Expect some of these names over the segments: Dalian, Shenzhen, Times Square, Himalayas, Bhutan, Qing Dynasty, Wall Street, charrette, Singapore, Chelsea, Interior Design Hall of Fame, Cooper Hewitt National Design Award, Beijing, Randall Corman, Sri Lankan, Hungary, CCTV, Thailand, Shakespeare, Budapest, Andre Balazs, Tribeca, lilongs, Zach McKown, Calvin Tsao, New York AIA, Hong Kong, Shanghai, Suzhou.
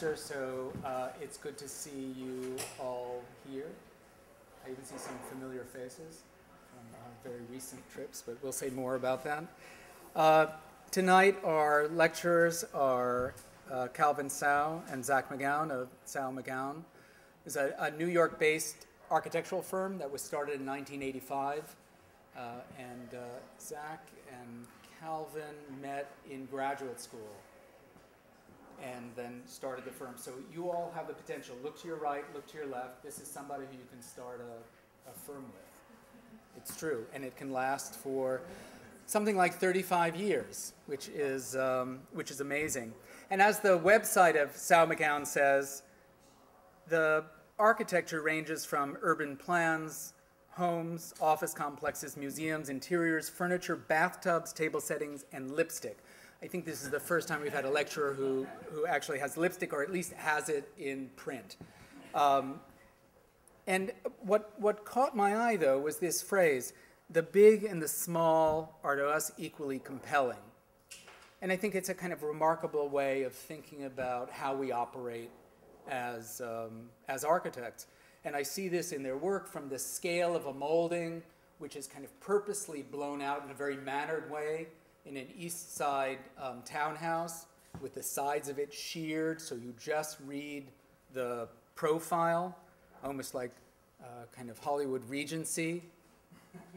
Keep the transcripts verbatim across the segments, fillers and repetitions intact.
semester, so uh, it's good to see you all here. I even see some familiar faces from our very recent trips, but we'll say more about that. Uh, tonight, our lecturers are uh, Calvin Tsao and Zach McKown of Tsao McKown. It's a, a New York-based architectural firm that was started in nineteen eighty-five, uh, and uh, Zach and Calvin met in graduate school and then started the firm. So you all have the potential. Look to your right, look to your left. This is somebody who you can start a, a firm with. It's true, and it can last for something like thirty-five years, which is, um, which is amazing. And as the website of Tsao McKown says, the architecture ranges from urban plans, homes, office complexes, museums, interiors, furniture, bathtubs, table settings, and lipstick. I think this is the first time we've had a lecturer who, who actually has lipstick, or at least has it in print. Um, and what, what caught my eye, though, was this phrase, the big and the small are to us equally compelling. And I think it's a kind of remarkable way of thinking about how we operate as, um, as architects. And I see this in their work, from the scale of a molding, which is kind of purposely blown out in a very mannered way, in an East Side um, townhouse with the sides of it sheared, so you just read the profile, almost like uh, kind of Hollywood Regency,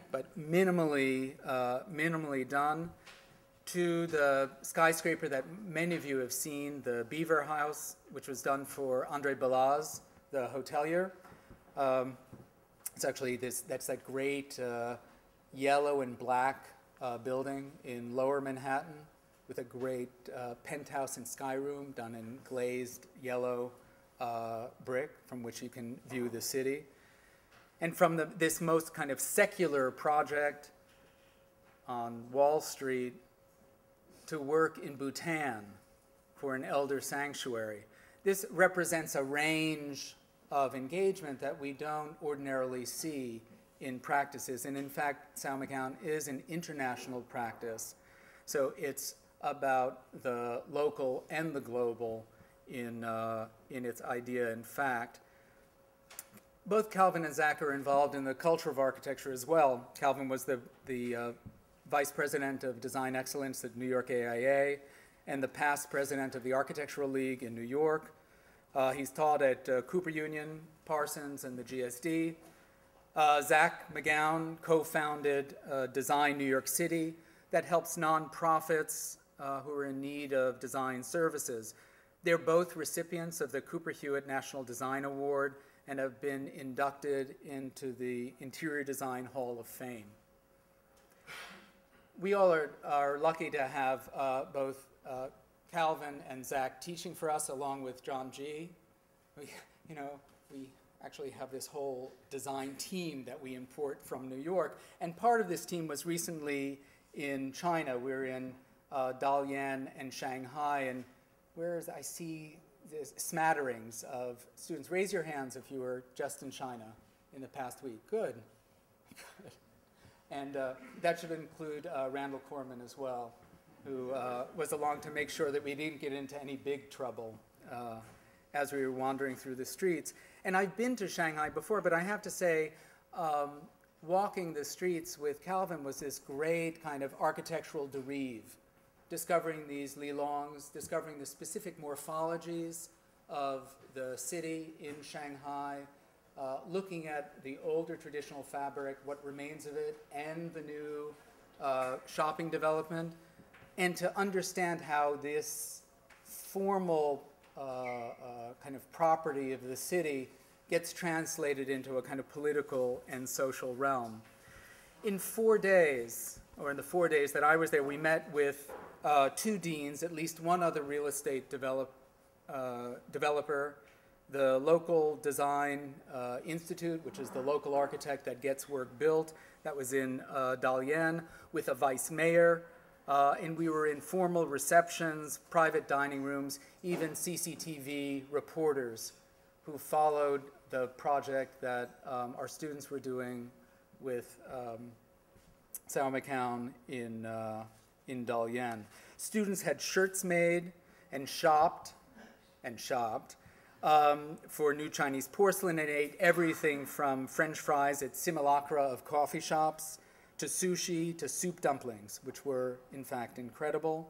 but minimally, uh, minimally done, to the skyscraper that many of you have seen, the Beaver House, which was done for Andre Balazs, the hotelier. Um, it's actually this, that's that great uh, yellow and black Uh, building in Lower Manhattan with a great uh, penthouse and sky room done in glazed yellow uh, brick, from which you can view the city. And from the, this most kind of secular project on Wall Street to work in Bhutan for an elder sanctuary. This represents a range of engagement that we don't ordinarily see in practices, and in fact, Tsao McKown is an international practice, so it's about the local and the global in uh, in its idea and fact. Both Calvin and Zach are involved in the culture of architecture as well. Calvin was the the uh, vice president of design excellence at New York A I A, and the past president of the Architectural League in New York. Uh, he's taught at uh, Cooper Union, Parsons, and the G S D. Uh, Zach McKown co-founded uh, Design New York City that helps nonprofits uh, who are in need of design services. They're both recipients of the Cooper Hewitt National Design Award and have been inducted into the Interior Design Hall of Fame. We all are, are lucky to have uh, both uh, Calvin and Zach teaching for us, along with John G. We, you know, we actually have this whole design team that we import from New York. And part of this team was recently in China. We're in uh, Dalian and Shanghai, and where is, I see this smatterings of students. Raise your hands if you were just in China in the past week. Good. Good. And uh, that should include uh, Randall Corman as well, who uh, was along to make sure that we didn't get into any big trouble uh, as we were wandering through the streets. And I've been to Shanghai before, but I have to say, um, walking the streets with Calvin was this great kind of architectural derive, discovering these lilongs, discovering the specific morphologies of the city in Shanghai, uh, looking at the older traditional fabric, what remains of it, and the new uh, shopping development, and to understand how this formal Uh, uh, kind of property of the city gets translated into a kind of political and social realm. In four days, or in the four days that I was there, we met with uh, two deans, at least one other real estate develop, uh, developer, the local design uh, institute, which is the local architect that gets work built, that was in uh, Dalian, with a vice mayor. Uh, and we were in formal receptions, private dining rooms, even C C T V reporters who followed the project that um, our students were doing with um, Tsao McKown in, uh, in Dalian. Students had shirts made and shopped and shopped um, for new Chinese porcelain and ate everything from French fries at simulacra of coffee shops to sushi to soup dumplings, which were, in fact, incredible.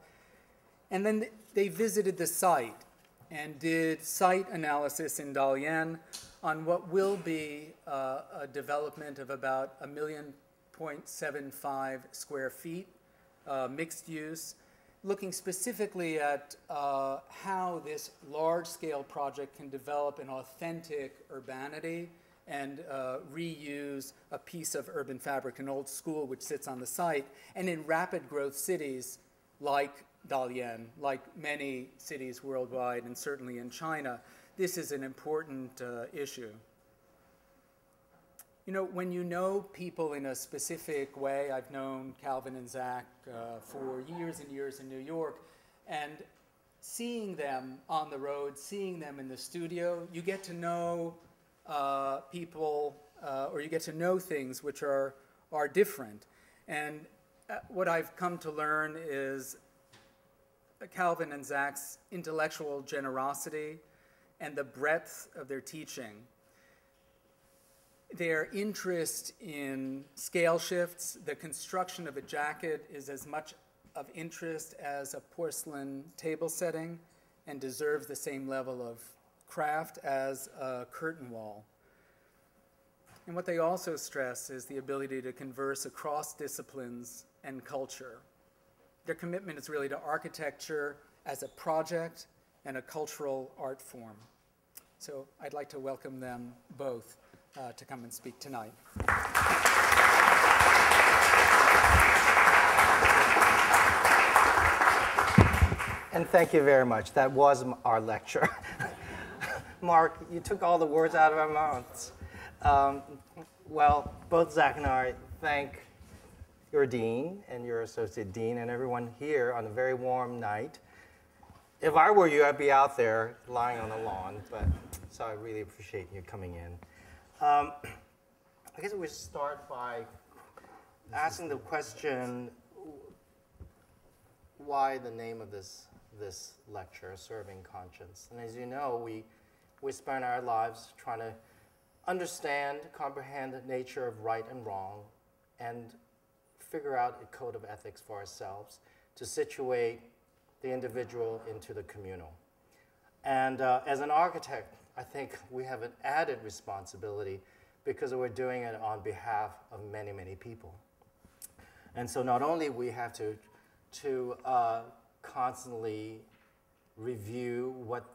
And then they visited the site and did site analysis in Dalian on what will be uh, a development of about a million point seven five square feet, uh, mixed use, looking specifically at uh, how this large-scale project can develop an authentic urbanity and uh, reuse a piece of urban fabric, an old school which sits on the site, and in rapid growth cities like Dalian, like many cities worldwide and certainly in China, this is an important uh, issue. You know, when you know people in a specific way, I've known Calvin and Zach uh, for years and years in New York, and seeing them on the road, seeing them in the studio, you get to know uh, people, uh, or you get to know things which are, are different. And uh, what I've come to learn is Calvin and Zach's intellectual generosity and the breadth of their teaching, their interest in scale shifts. The construction of a jacket is as much of interest as a porcelain table setting and deserves the same level of craft as a curtain wall. And what they also stress is the ability to converse across disciplines and culture. Their commitment is really to architecture as a project and a cultural art form. So I'd like to welcome them both uh, to come and speak tonight. And thank you very much. That was our lecture. Mark, you took all the words out of our mouths. Um, well, both Zach and I thank your dean and your associate dean and everyone here on a very warm night. If I were you, I'd be out there lying on the lawn, but so I really appreciate you coming in. Um, I guess we should start by asking the question, why the name of this, this lecture, Serving Conscience? And as you know, we, we spend our lives trying to understand, comprehend the nature of right and wrong, and figure out a code of ethics for ourselves to situate the individual into the communal. And uh, as an architect, I think we have an added responsibility because we're doing it on behalf of many, many people. And so not only we have to, to uh, constantly review what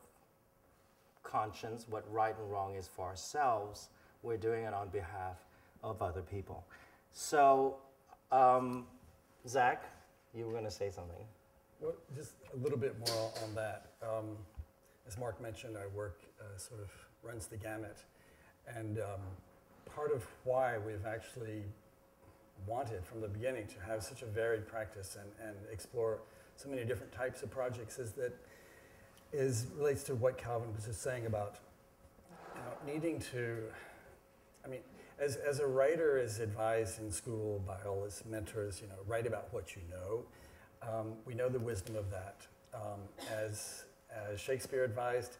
conscience, what right and wrong is for ourselves, we're doing it on behalf of other people. So Um, Zach, you were going to say something. Well, just a little bit more on that. Um, as Mark mentioned, our work uh, sort of runs the gamut. And um, part of why we've actually wanted from the beginning to have such a varied practice and, and explore so many different types of projects is that is relates to what Calvin was just saying about you know, needing to, I mean, As, as a writer is advised in school by all his mentors, you know, write about what you know. Um, we know the wisdom of that. Um, as, as Shakespeare advised,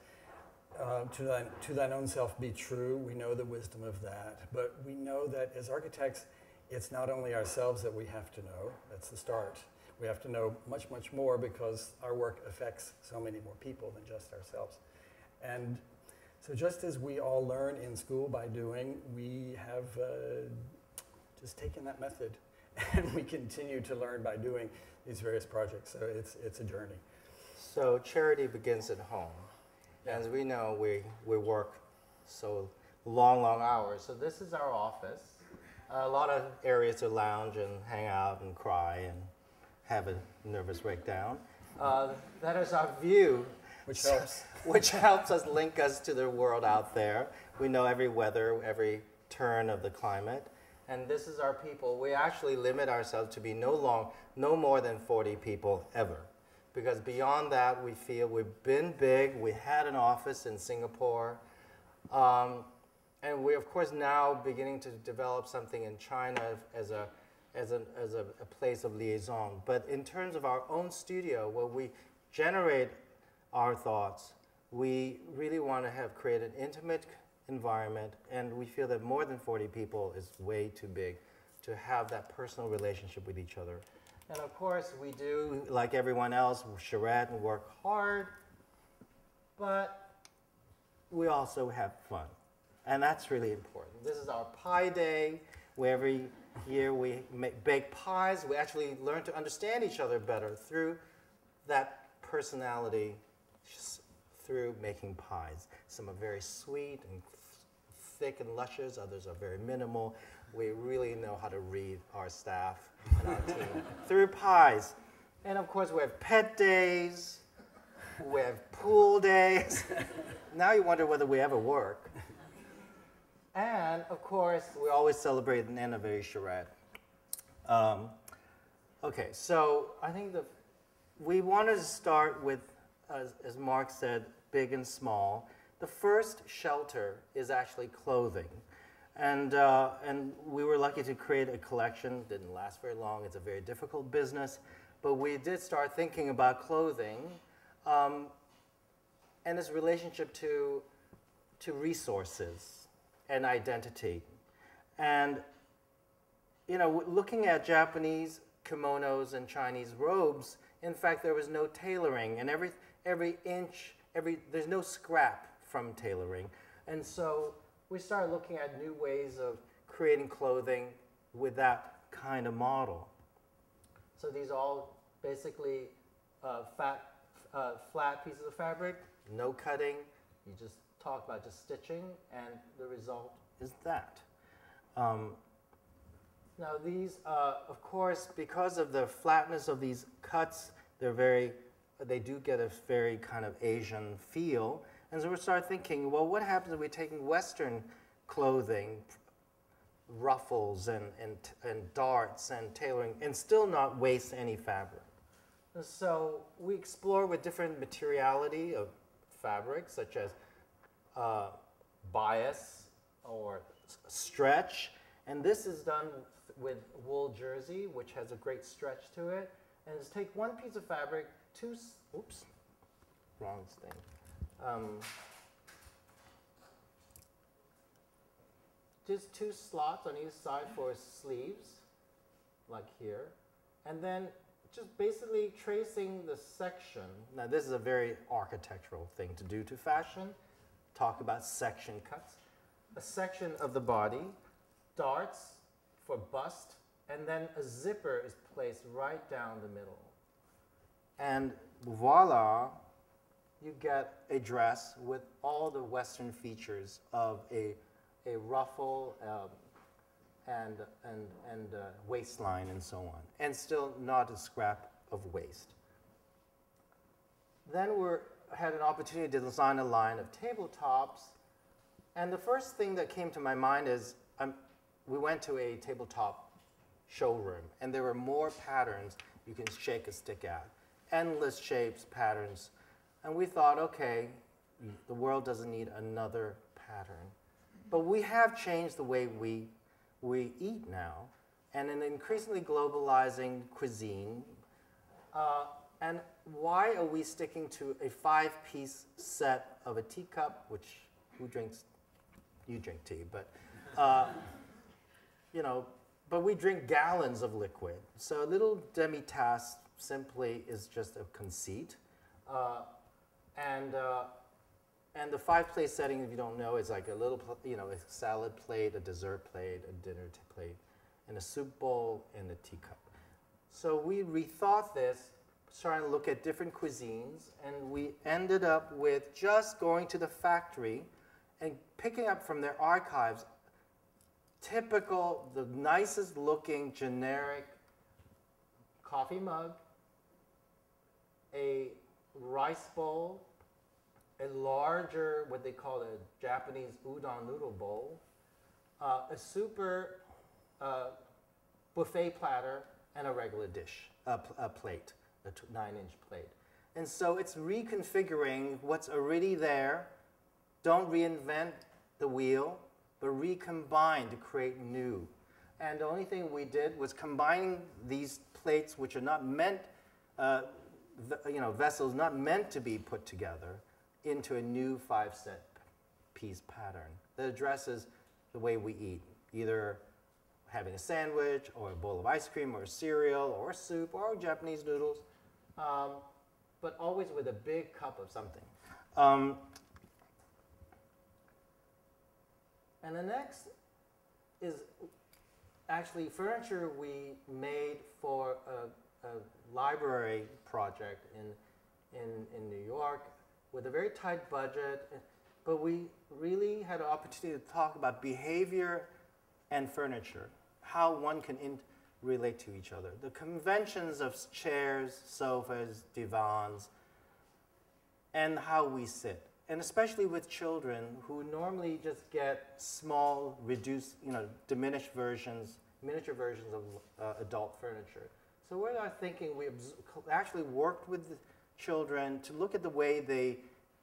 uh, to, thine, to thine own self be true, we know the wisdom of that. But we know that as architects, it's not only ourselves that we have to know. That's the start. We have to know much, much more because our work affects so many more people than just ourselves. And so just as we all learn in school by doing, we have uh, just taken that method, and we continue to learn by doing these various projects. So it's, it's a journey. So charity begins at home. Yeah. As we know, we, we work so long, long hours. So this is our office. Uh, a lot of areas to lounge and hang out and cry and have a nervous breakdown. Uh, that is our view. Which helps. Which helps us link us to the world out there. We know every weather, every turn of the climate. And this is our people. We actually limit ourselves to be no long, no more than forty people ever. Because beyond that, we feel we've been big. We had an office in Singapore. Um, and we're, of course, now beginning to develop something in China as a as a, as a, a place of liaison. But in terms of our own studio, where we generate our thoughts, we really want to have create an intimate environment, and we feel that more than forty people is way too big to have that personal relationship with each other. And of course, we do, like everyone else, charrette and work hard, but we also have fun. And that's really important. This is our pie day, where every year we make, bake pies. We actually learn to understand each other better through that personality, just through making pies. Some are very sweet and thick and luscious, others are very minimal. We really know how to read our staff and our team through pies. And of course, we have pet days, we have pool days. Now you wonder whether we ever work. And of course, we always celebrate an anniversary charrette. Um, okay, so I think the, we wanted to start with, as, as Mark said, big and small. The first shelter is actually clothing. And, uh, and we were lucky to create a collection. Didn't last very long. It's a very difficult business. But we did start thinking about clothing um, and this relationship to, to resources and identity. And, you know, looking at Japanese kimonos and Chinese robes, in fact, there was no tailoring. And every, every inch, every, there's no scrap from tailoring. And so we started looking at new ways of creating clothing with that kind of model. So these are all basically uh, fat, uh, flat pieces of fabric, no cutting. You just talk about just stitching, and the result is that. Um, now these, uh, of course, because of the flatness of these cuts, they're very, they do get a very kind of Asian feel. And so we started thinking, well, what happens if we're taking Western clothing, ruffles and, and, and darts and tailoring, and still not waste any fabric? And so we explore with different materiality of fabrics, such as uh, bias or stretch. And this is done with wool jersey, which has a great stretch to it. And it's take one piece of fabric, two, oops, wrong thing. Um, just two slots on each side for sleeves, like here, and then just basically tracing the section. Now this is a very architectural thing to do to fashion. Talk about section cuts. A section of the body, darts for bust, and then a zipper is placed right down the middle. And voila, you get a dress with all the Western features of a, a ruffle um, and, and, and uh, waistline and so on, and still not a scrap of waist. Then we had an opportunity to design a line of tabletops, and the first thing that came to my mind is um, we went to a tabletop showroom, and there were more patterns you can shake a stick at, endless shapes, patterns. And we thought, okay, the world doesn't need another pattern. But we have changed the way we, we eat now, and in an increasingly globalizing cuisine. Uh, and why are we sticking to a five-piece set of a teacup, which who drinks? You drink tea, but, uh, you know, but we drink gallons of liquid. So a little demi-tasse simply is just a conceit. Uh, And, uh, and the five-plate setting, if you don't know, is like a little, you know, a salad plate, a dessert plate, a dinner plate, and a soup bowl, and a teacup. So we rethought this, starting to look at different cuisines, and we ended up with just going to the factory and picking up from their archives typical, the nicest-looking, generic coffee mug, a rice bowl, a larger, what they call a Japanese udon noodle bowl, uh, a super uh, buffet platter, and a regular dish, a, pl a plate, a nine-inch plate. And so it's reconfiguring what's already there. Don't reinvent the wheel, but recombine to create new. And the only thing we did was combining these plates, which are not meant, uh, you know, vessels not meant to be put together, into a new five-set piece pattern that addresses the way we eat, either having a sandwich or a bowl of ice cream or cereal or soup or Japanese noodles, um, but always with a big cup of something. Um, and the next is actually furniture we made for a, a library project in, in, in New York with a very tight budget, but we really had an opportunity to talk about behavior and furniture, how one can in relate to each other. The conventions of chairs, sofas, divans, and how we sit. And especially with children who normally just get small, reduced, you know, diminished versions, miniature versions of uh, adult furniture. So with our thinking, we actually worked with the children to look at the way they,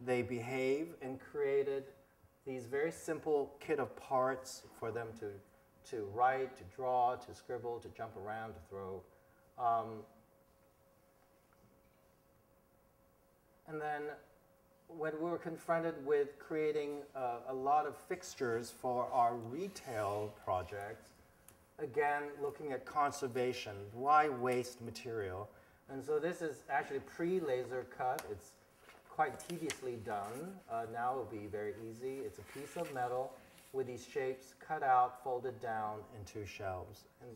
they behave and created these very simple kit of parts for them to, to write, to draw, to scribble, to jump around, to throw. Um, and then when we were confronted with creating uh, a lot of fixtures for our retail projects, again, looking at conservation, why waste material? And so this is actually pre-laser cut. It's quite tediously done. Uh, now it will be very easy. It's a piece of metal with these shapes cut out, folded down into shelves. And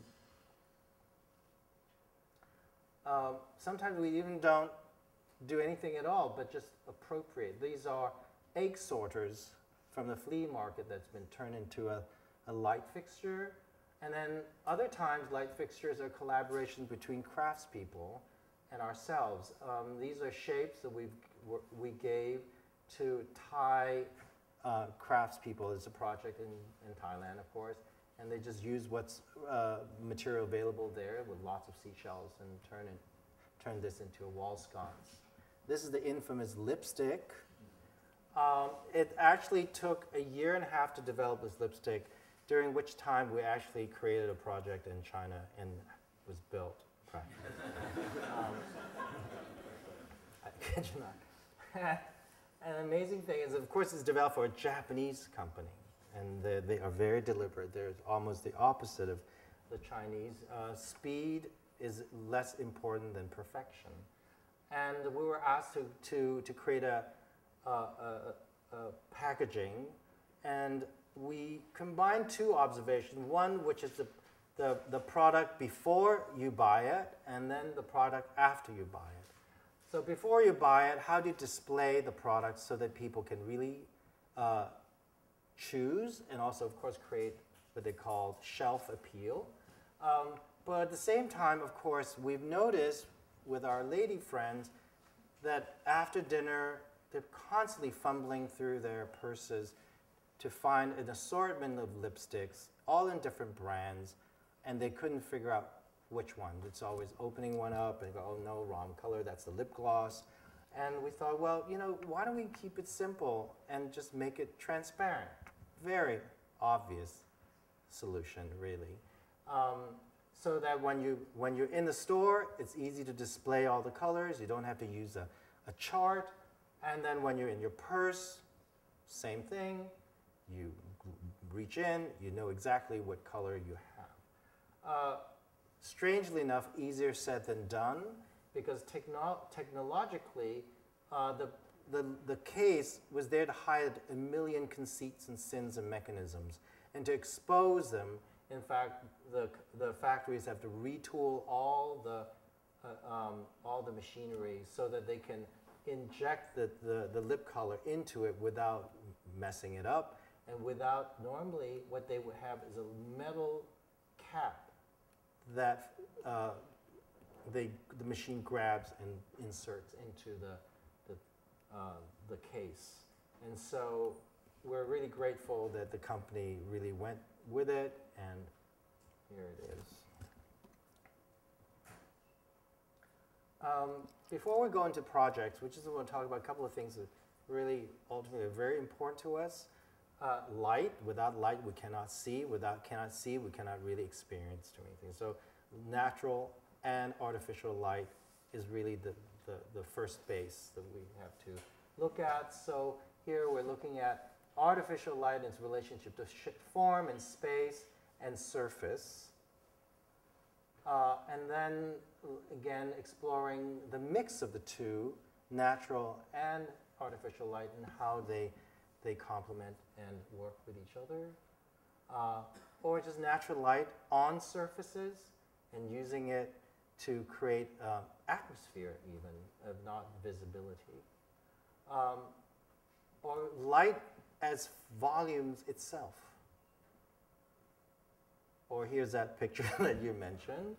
uh, sometimes we even don't do anything at all, but just appropriate. These are egg sorters from the flea market that's been turned into a, a light fixture. And then other times, light fixtures are collaborations between craftspeople and ourselves. Um, these are shapes that we've, we gave to Thai uh, craftspeople. It's a project in, in Thailand, of course, and they just use what's uh, material available there with lots of seashells and turn it, turn this into a wall sconce. This is the infamous lipstick. Um, it actually took a year and a half to develop this lipstick, during which time we actually created a project in China and was built. Right. um, I kid you not. An amazing thing is, of course, it's developed for a Japanese company, and they are very deliberate. They're almost the opposite of the Chinese. Uh, speed is less important than perfection. And we were asked to, to, to create a, a, a, a packaging, and we combined two observations. One, which is the, the, the product before you buy it, and then the product after you buy it. So before you buy it, how do you display the product so that people can really uh, choose and also, of course, create what they call shelf appeal? Um, But at the same time, of course, we've noticed with our lady friends that after dinner, they're constantly fumbling through their purses to find an assortment of lipsticks, all in different brands, and they couldn't figure out which one. It's always opening one up and go, oh no, wrong color, that's the lip gloss. And we thought, well, you know, why don't we keep it simple and just make it transparent? Very obvious solution, really. Um, So that when, you, when you're in the store, it's easy to display all the colors. You don't have to use a, a chart. And then when you're in your purse, same thing. You reach in, you know exactly what color you have. Uh, strangely enough, easier said than done, because techno technologically, uh, the, the, the case was there to hide a million conceits and sins and mechanisms, and to expose them. In fact, the, the factories have to retool all the, uh, um, all the machinery so that they can inject the, the, the lip color into it without messing it up. And without, normally, what they would have is a metal cap that uh, they, the machine grabs and inserts into the, the, uh, the case. And so we're really grateful that the company really went with it, and here it is. Um, before we go into projects, we just want to talk about a couple of things that really ultimately are very important to us. Uh, light. Without light, we cannot see. Without cannot see, we cannot really experience anything. So natural and artificial light is really the, the, the first base that we have to look at. So here we're looking at artificial light and its relationship to form and space and surface. Uh, and then, again, exploring the mix of the two, natural and artificial light, and how they, they complement and work with each other. Uh, or just natural light on surfaces and using it to create uh, atmosphere, even, of not visibility. Um, or light as volumes itself. Or here's that picture that you mentioned,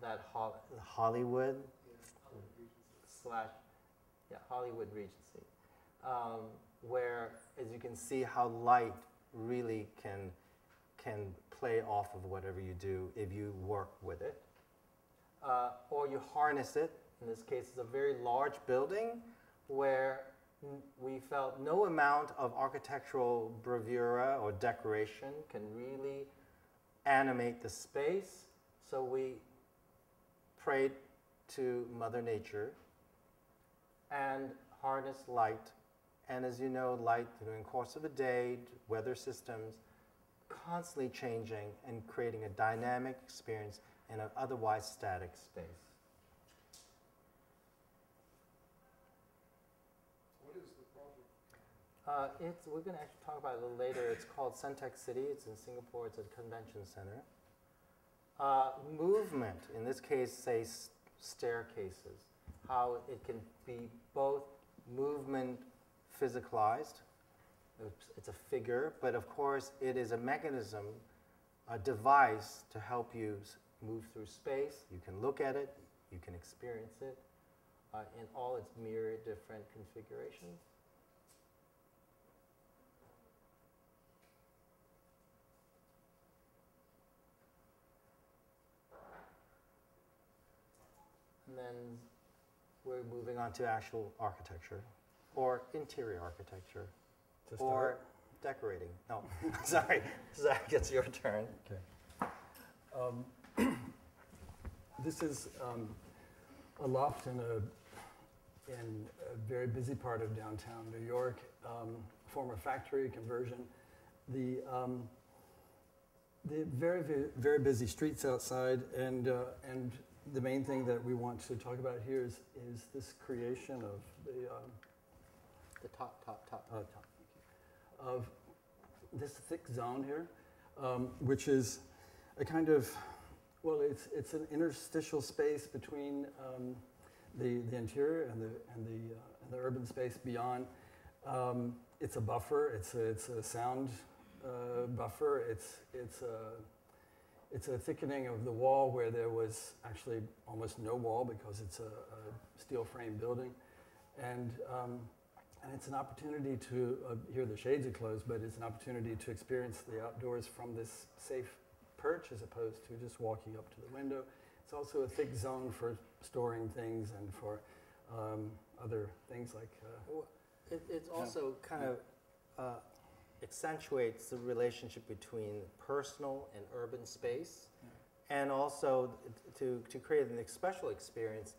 that ho Hollywood, yeah, Hollywood slash, yeah, Hollywood Regency, um, where, as you can see, how light really can, can play off of whatever you do if you work with it. Uh, or you harness it. In this case, it's a very large building where we felt no amount of architectural bravura or decoration can really animate the space, so we prayed to Mother Nature and harnessed light. And as you know, light during the course of the day, weather systems, constantly changing and creating a dynamic experience in an otherwise static space. Uh, it's, we're going to actually talk about it a little later. It's called Suntec City. It's in Singapore. It's a convention center. Uh, movement, in this case, say st staircases, how it can be both movement physicalized. It's, it's a figure, but of course, it is a mechanism, a device to help you move through space. You can look at it. You can experience it uh, in all its myriad different configurations. And then we're moving on to actual architecture, or interior architecture, to start? Or decorating. No, sorry, Zach, it's your turn. Okay. Um, this is um, a loft in a, in a very busy part of downtown New York, um, former factory conversion. The um, the very very very busy streets outside, and uh, and. The main thing that we want to talk about here is, is this creation of the um, the top, top, top, uh, top of this thick zone here, um, which is a kind of, well, it's it's an interstitial space between um, the the interior and the and the uh, and the urban space beyond. Um, it's a buffer. It's a, it's a sound uh, buffer. It's it's a It's a thickening of the wall where there was actually almost no wall because it's a, a steel frame building. And, um, and it's an opportunity to, uh, here the shades are closed, but it's an opportunity to experience the outdoors from this safe perch as opposed to just walking up to the window. It's also a thick zone for storing things and for um, other things like... Uh, it, it's also know, kind of... Uh, accentuates the relationship between personal and urban space, yeah. And also to, to create an special experience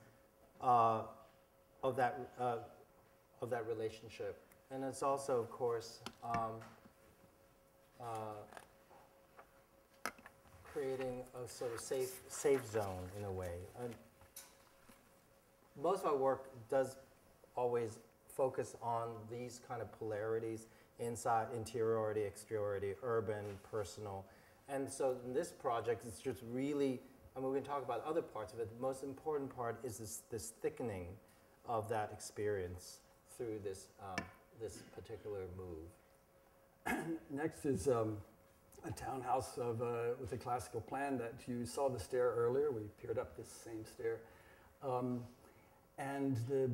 uh, of, that, uh, of that relationship. And it's also, of course, um, uh, creating a sort of safe, safe zone in a way. And most of our work does always focus on these kind of polarities: inside, interiority, exteriority, urban, personal. And so in this project, it's just really, I mean, we can talk about other parts of it. The most important part is this, this thickening of that experience through this, um, this particular move. Next is um, a townhouse of, uh, with a classical plan that you saw the stair earlier. We peered up this same stair. Um, and the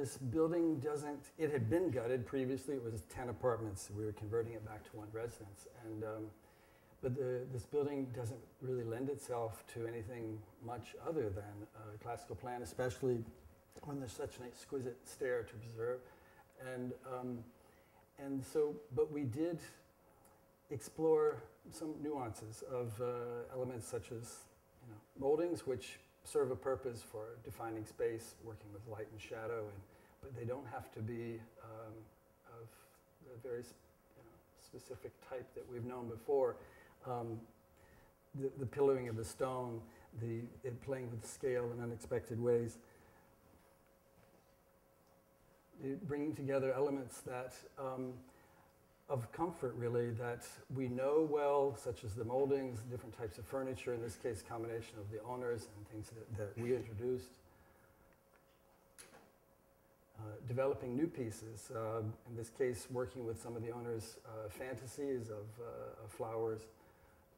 This building doesn't, it had been gutted previously. It was ten apartments. We were converting it back to one residence. And, um, but the, this building doesn't really lend itself to anything much other than a classical plan, especially when there's such an exquisite stair to preserve. And, um, and so, but we did explore some nuances of uh, elements such as you know, moldings, which serve a purpose for defining space, working with light and shadow, and but they don't have to be um, of the very sp you know, specific type that we've known before. Um, the, the pillaring of the stone, the it playing with scale in unexpected ways, it bringing together elements that um, of comfort, really, that we know well, such as the moldings, different types of furniture, in this case, combination of the owners and things that, that we introduced. Uh, developing new pieces, uh, in this case, working with some of the owners' uh, fantasies of, uh, of flowers,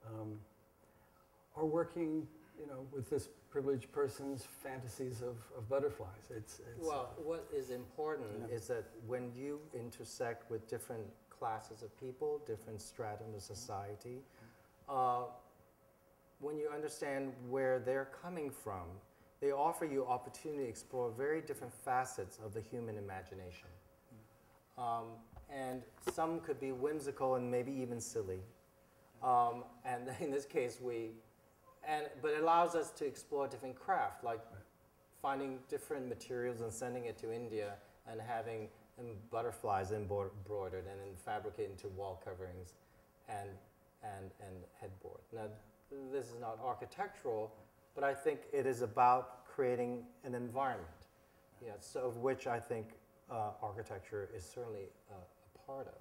um, or working, you know, with this privileged person's fantasies of, of butterflies. It's, it's well, uh, what is important yeah. is that when you intersect with different classes of people, different stratum of society, uh, when you understand where they're coming from, they offer you opportunity to explore very different facets of the human imagination. Um, and some could be whimsical and maybe even silly. Um, and in this case, we, and, but it allows us to explore different craft, like finding different materials and sending it to India and having and butterflies embroidered and then fabricated into wall coverings and, and, and headboard. Now, this is not architectural, but I think it is about creating an environment, yeah, so of which I think uh, architecture is certainly uh, a part of.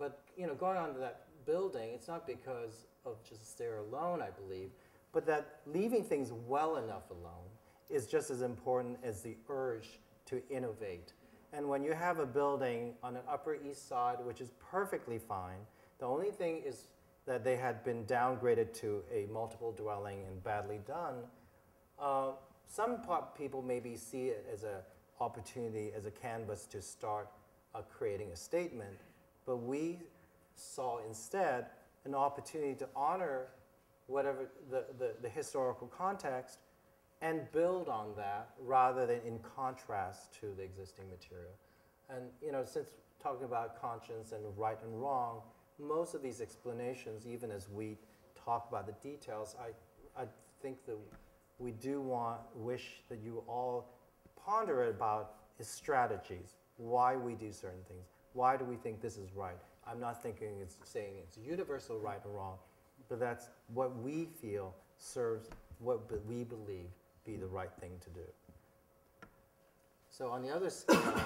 But you know, going on to that building, it's not because of just there alone, I believe, but that leaving things well enough alone is just as important as the urge to innovate. And when you have a building on an Upper East Side, which is perfectly fine, the only thing is that they had been downgraded to a multiple dwelling and badly done, uh, some people maybe see it as an opportunity, as a canvas to start uh, creating a statement. But we saw instead an opportunity to honor whatever the, the, the historical context and build on that rather than in contrast to the existing material. And you know, since talking about conscience and right and wrong, most of these explanations, even as we talk about the details, I, I think that we do want, wish that you all ponder about is strategies, why we do certain things. Why do we think this is right? I'm not thinking it's saying it's universal right and wrong, but that's what we feel serves what we believe be the right thing to do. So on the other side,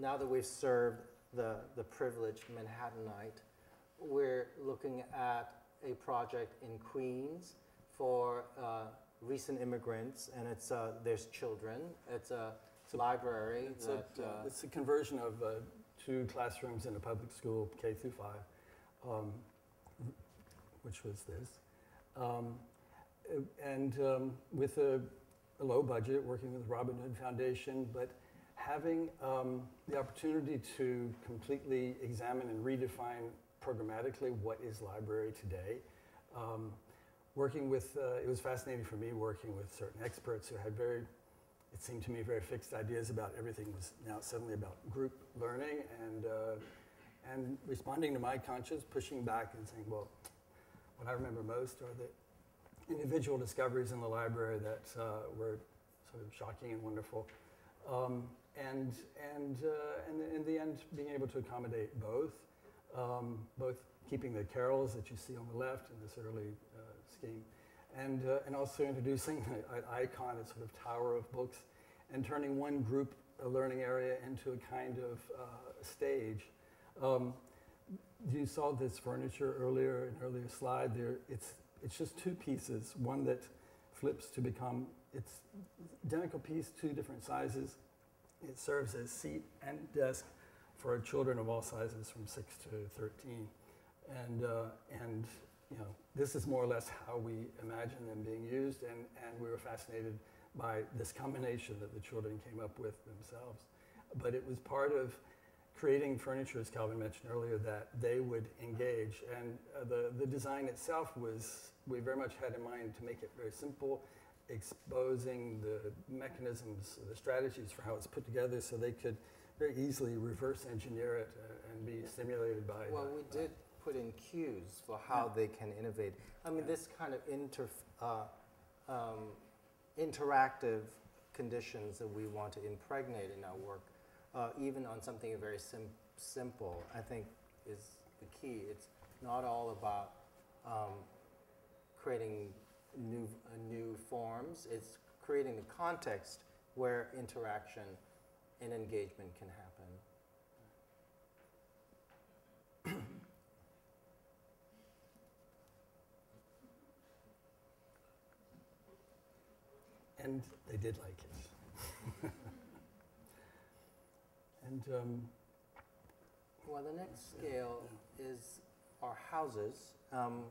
now that we've served the, the privileged Manhattanite, we're looking at a project in Queens for uh, recent immigrants, and it's uh, there's children. It's a it's library. A, it's, that, a, uh, it's a conversion of uh, two classrooms in a public school, K through five, um, which was this, um, and um, with a, a low budget, working with the Robin Hood Foundation, but having um, the opportunity to completely examine and redefine programmatically what is library today. Um, working with, uh, it was fascinating for me working with certain experts who had very, it seemed to me, very fixed ideas about everything was now suddenly about group learning and, uh, and responding to my conscience, pushing back and saying, well, what I remember most are the individual discoveries in the library that uh, were sort of shocking and wonderful. Um, and, and, uh, and in the end, being able to accommodate both, um, both keeping the carols that you see on the left in this early uh, scheme, and, uh, and also introducing an icon, a sort of tower of books, and turning one group a learning area into a kind of uh, stage. Um, you saw this furniture earlier, an earlier slide there. It's, it's just two pieces, one that flips to become it's identical piece, two different sizes. It serves as seat and desk for children of all sizes from six to thirteen. And, uh, and you know, this is more or less how we imagine them being used, and, and we were fascinated by this combination that the children came up with themselves. But it was part of creating furniture, as Calvin mentioned earlier, that they would engage. And uh, the, the design itself was, we very much had in mind to make it very simple, exposing the mechanisms, the strategies for how it's put together so they could very easily reverse engineer it uh, and be stimulated by it. Well, we did put in cues for how yeah. they can innovate. I mean, yeah. this kind of interf uh, um, interactive conditions that we want to impregnate in our work, uh, even on something very sim simple, I think is the key. It's not all about um, creating new, uh, new forms. It's creating a context where interaction and engagement can happen. And they did like it. And um, well, the next scale yeah, yeah. is our houses. Um,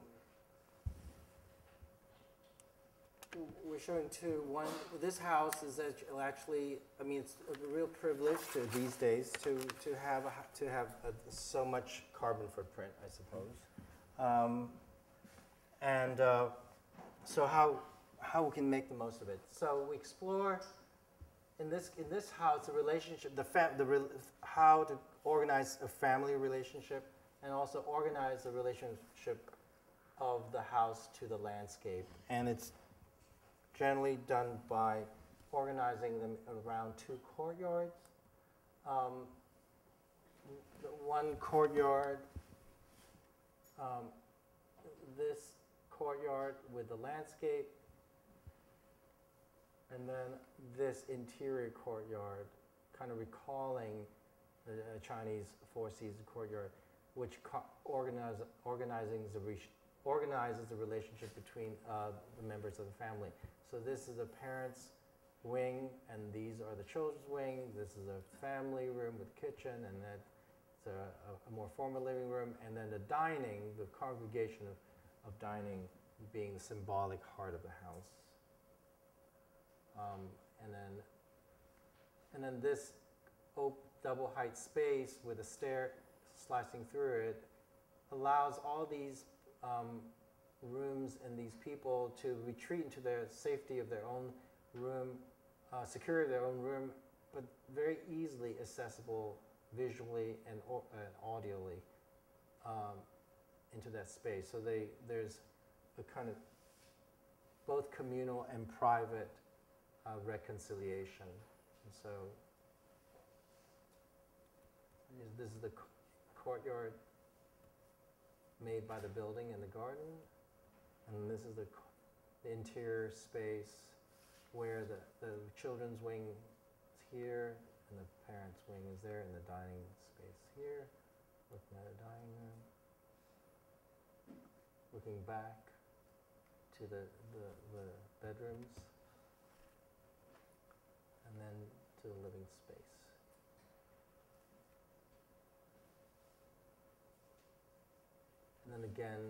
we're showing two. One, this house is actually, I mean, it's a real privilege to these days to to have a, to have a, so much carbon footprint, I suppose. Um, and uh, so how? how we can make the most of it. So we explore in this in this house the relationship, the fam the re how to organize a family relationship, and also organize the relationship of the house to the landscape. And it's generally done by organizing them around two courtyards. Um, one courtyard, um, this courtyard with the landscape, and then this interior courtyard, kind of recalling the uh, Chinese Four Seasons courtyard, which co organize, organizing the re organizes the relationship between uh, the members of the family. So this is the parents' wing, and these are the children's wing. This is a family room with kitchen, and then it's a, a more formal living room. And then the dining, the congregation of, of dining being the symbolic heart of the house. Um, and then, and then this op double height space with a stair slicing through it allows all these um, rooms and these people to retreat into their safety of their own room, uh, security of their own room, but very easily accessible visually and, o and audially um, into that space. So they there's a kind of both communal and private Uh, reconciliation. And so this is the courtyard made by the building and the garden, and this is the, the interior space where the, the children's wing is here, and the parents' wing is there, and the dining space here, looking at the dining room, looking back to the, the, the bedrooms, and then to the living space. And then again,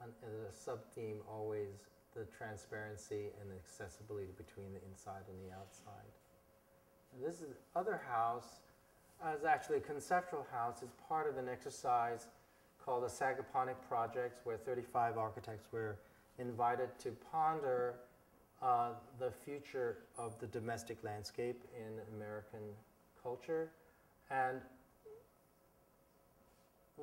on, as a sub-theme, always the transparency and the accessibility between the inside and the outside. And this is other house, uh, is actually a conceptual house. It's part of an exercise called the Sagaponic Projects, where thirty-five architects were invited to ponder Uh, the future of the domestic landscape in American culture. And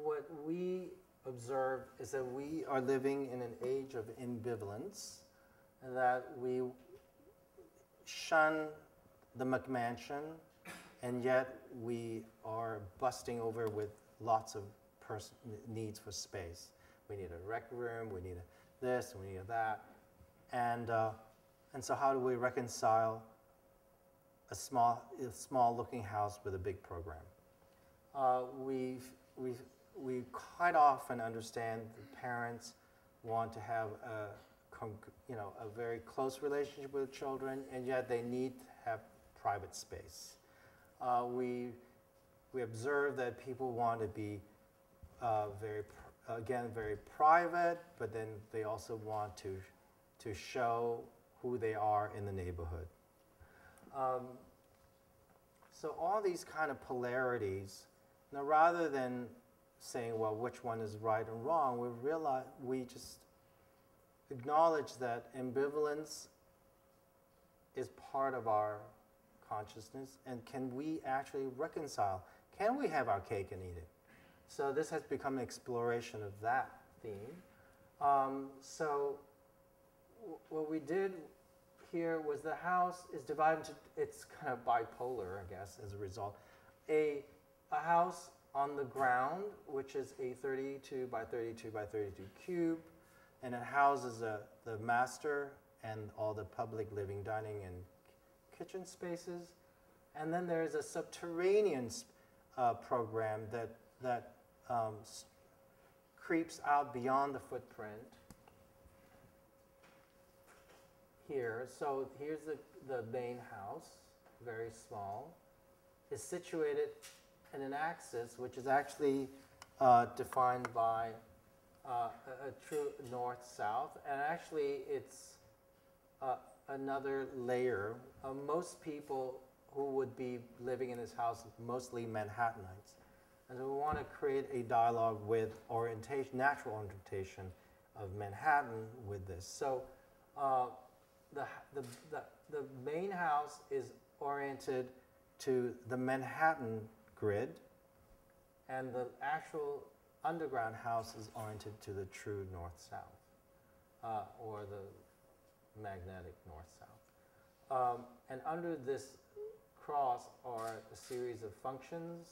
what we observe is that we are living in an age of ambivalence, and that we shun the McMansion, and yet we are busting over with lots of pers needs for space. We need a rec room, we need a this, we need a that. And uh, And so how do we reconcile a small, a small looking house with a big program? Uh, we we we quite often understand that parents want to have a, you know, a very close relationship with children, and yet they need to have private space. Uh, we, we observe that people want to be uh, very, pr again, very private, but then they also want to, to show who they are in the neighborhood. Um, so all these kind of polarities, now rather than saying, well, which one is right and wrong, we realize, we just acknowledge that ambivalence is part of our consciousness, and can we actually reconcile? Can we have our cake and eat it? So this has become an exploration of that theme. Um, so what we did here was the house is divided into, it's kind of bipolar, I guess, as a result. A, a house on the ground, which is a thirty-two by thirty-two by thirty-two cube, and it houses a, the master and all the public living, dining, and kitchen spaces. And then there is a subterranean uh, program that, that um, creeps out beyond the footprint here. So here's the, the main house, very small. It's situated in an axis, which is actually uh, defined by uh, a, a true north-south. And actually, it's uh, another layer. Uh, most people who would be living in this house, mostly Manhattanites. And so we want to create a dialogue with orientation, natural orientation of Manhattan with this. So uh, the, the, the, the main house is oriented to the Manhattan grid, and the actual underground house is oriented to the true north-south, uh, or the magnetic north-south. Um, and under this cross are a series of functions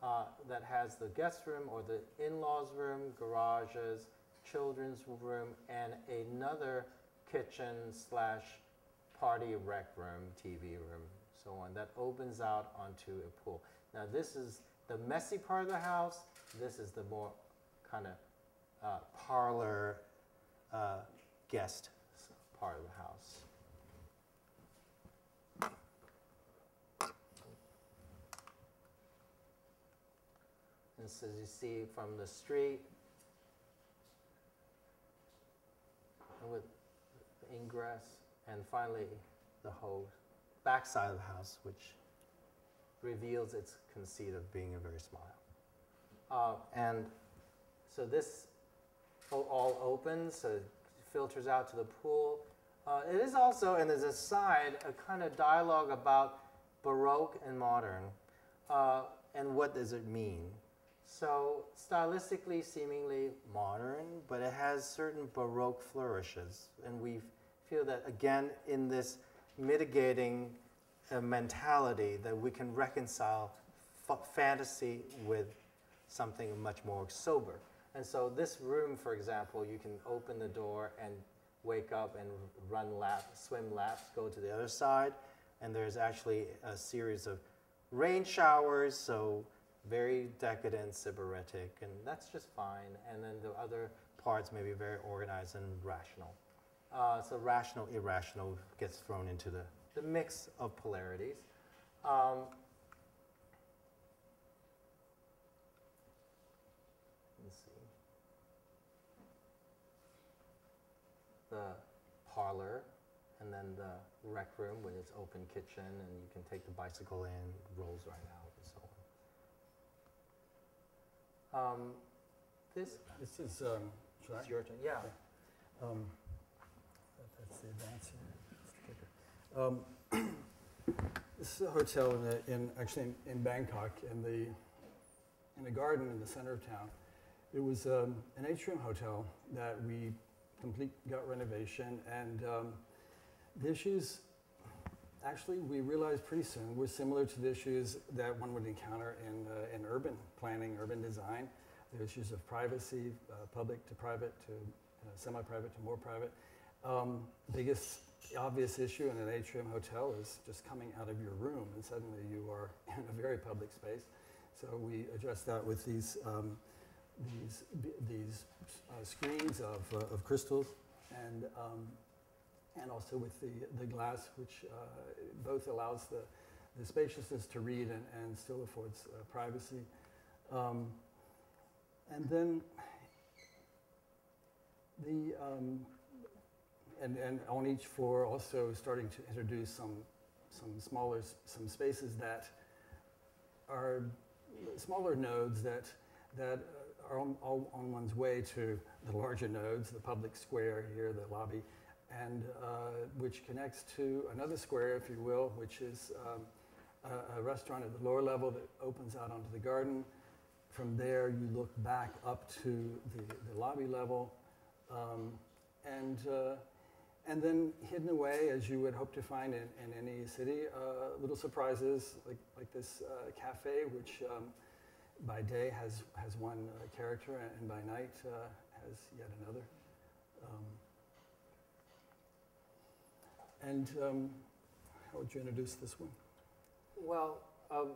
uh, that has the guest room or the in-laws room, garages, children's room, and another kitchen slash party rec room, T V room, so on, that opens out onto a pool. Now this is the messy part of the house. This is the more kind of uh, parlor uh, guest part of the house. And so as you see from the street, and with the ingress, and finally the whole backside of the house, which reveals its conceit of being a very small house. Uh, and so this all opens, so it filters out to the pool. Uh, it is also, and as a side, a kind of dialogue about Baroque and modern, uh, and what does it mean? So stylistically, seemingly modern, but it has certain Baroque flourishes, and we feel that, again, in this mitigating uh, mentality, that we can reconcile f fantasy with something much more sober. And so this room, for example, you can open the door and wake up and run lap, swim laps, go to the other side, and there's actually a series of rain showers, so very decadent, sybaritic, and that's just fine. And then the other parts may be very organized and rational. Uh, so rational, irrational gets thrown into the, the mix of polarities. Um, let's see. The parlor, and then the rec room with its open kitchen, and you can take the bicycle in, rolls right out. Um, this this is um, should it's I? Your turn. Yeah. Okay. Um, that's the advance here. That's the kicker. Um, this is a hotel in, the, in actually in, in Bangkok, in the in a garden in the center of town. It was um, an atrium hotel that we complete got renovation, and um, the issues actually we realized pretty soon were similar to the issues that one would encounter in uh, in urban planning, urban design, the issues of privacy, uh, public to private to uh, semi-private to more private. Um, biggest obvious issue in an atrium hotel is just coming out of your room and suddenly you are in a very public space. So we addressed that with these um, these these uh, screens of uh, of crystals, and um, and also with the the glass, which uh, both allows the the spaciousness to read and, and still affords uh, privacy. Um, and then the um, and and on each floor also starting to introduce some some smaller some spaces that are smaller nodes that that are on, all on one's way to the larger nodes, the public square here, the lobby, and uh, which connects to another square, if you will, which is um, a, a restaurant at the lower level that opens out onto the garden. From there, you look back up to the, the lobby level, um, and uh, And then hidden away, as you would hope to find in, in any city, uh, little surprises like, like this uh, cafe, which um, by day has, has one uh, character, and by night uh, has yet another. Um, and um, how would you introduce this one? Well, um,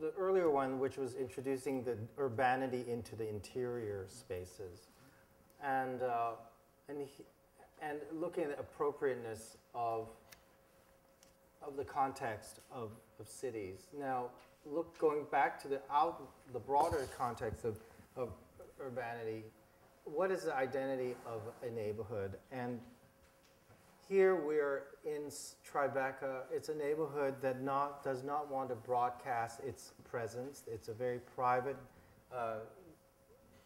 the earlier one, which was introducing the urbanity into the interior spaces, and uh, and he, and looking at the appropriateness of of the context of, of cities. Now, look going back to the out the broader context of of urbanity, what is the identity of a neighborhood? And here we're in Tribeca. It's a neighborhood that not does not want to broadcast its presence. It's a very private uh,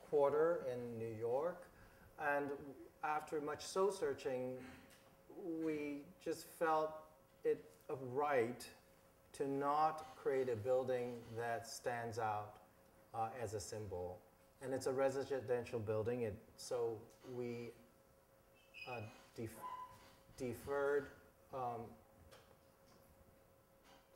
quarter in New York, and after much soul searching, we just felt it a right to not create a building that stands out uh, as a symbol. And it's a residential building, it, so we uh, def deferred, um,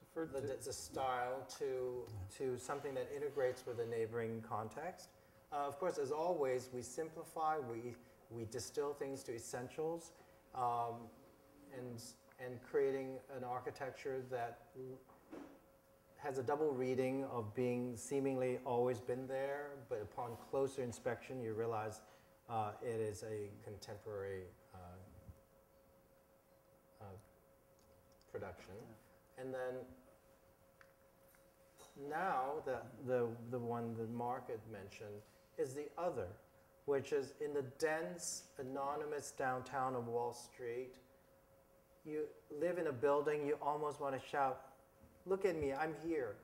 deferred the, the style to, to something that integrates with the neighboring context. Uh, of course, as always, we simplify, we We distill things to essentials, um, and, and creating an architecture that has a double reading of being seemingly always been there, but upon closer inspection, you realize uh, it is a contemporary uh, uh, production. Yeah. And then now, the, the, the one that Mark had mentioned is the other, which is in the dense, anonymous downtown of Wall Street. You live in a building, you almost want to shout, look at me, I'm here.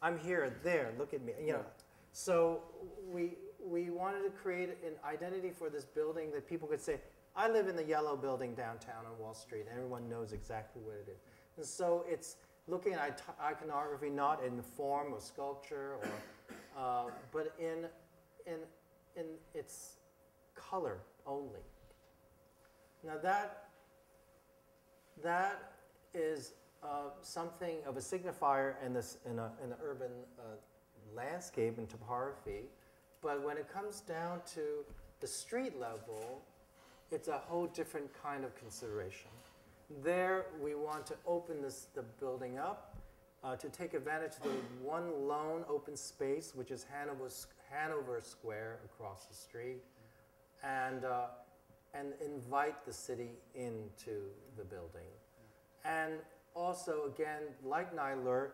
I'm here, there, look at me. You know, so we, we wanted to create an identity for this building that people could say, I live in the yellow building downtown on Wall Street, and everyone knows exactly what it is. And so it's looking at iconography not in form or sculpture, or, uh, but in, in in its color only. Now that, that is uh, something of a signifier in, this, in, a, in an urban uh, landscape and topography, but when it comes down to the street level, it's a whole different kind of consideration. There we want to open this, the building up uh, to take advantage of the one lone open space, which is Hanover Square. Hanover Square across the street, and, uh, and invite the city into the building. And also, again, like Naylor,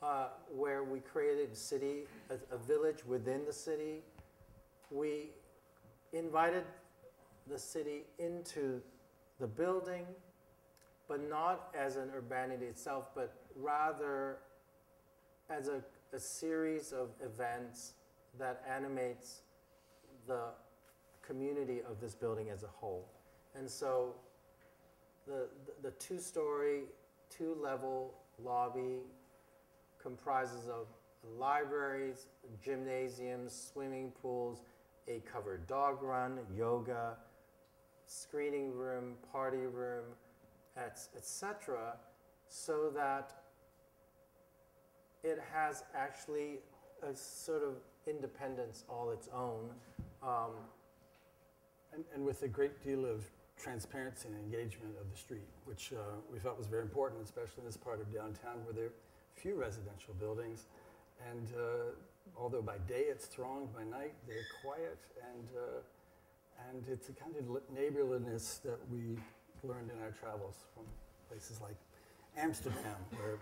uh, where we created a city, a, a village within the city, we invited the city into the building, but not as an urbanity itself, but rather as a a series of events that animates the community of this building as a whole. And so the, the two-story, two-level lobby comprises of libraries, gymnasiums, swimming pools, a covered dog run, yoga, screening room, party room, et cetera, so that it has actually a sort of independence all its own. Um, and, and with a great deal of transparency and engagement of the street, which uh, we felt was very important, especially in this part of downtown where there are few residential buildings. And uh, although by day it's thronged, by night they're quiet. And, uh, and it's a kind of neighborliness that we learned in our travels from places like Amsterdam, where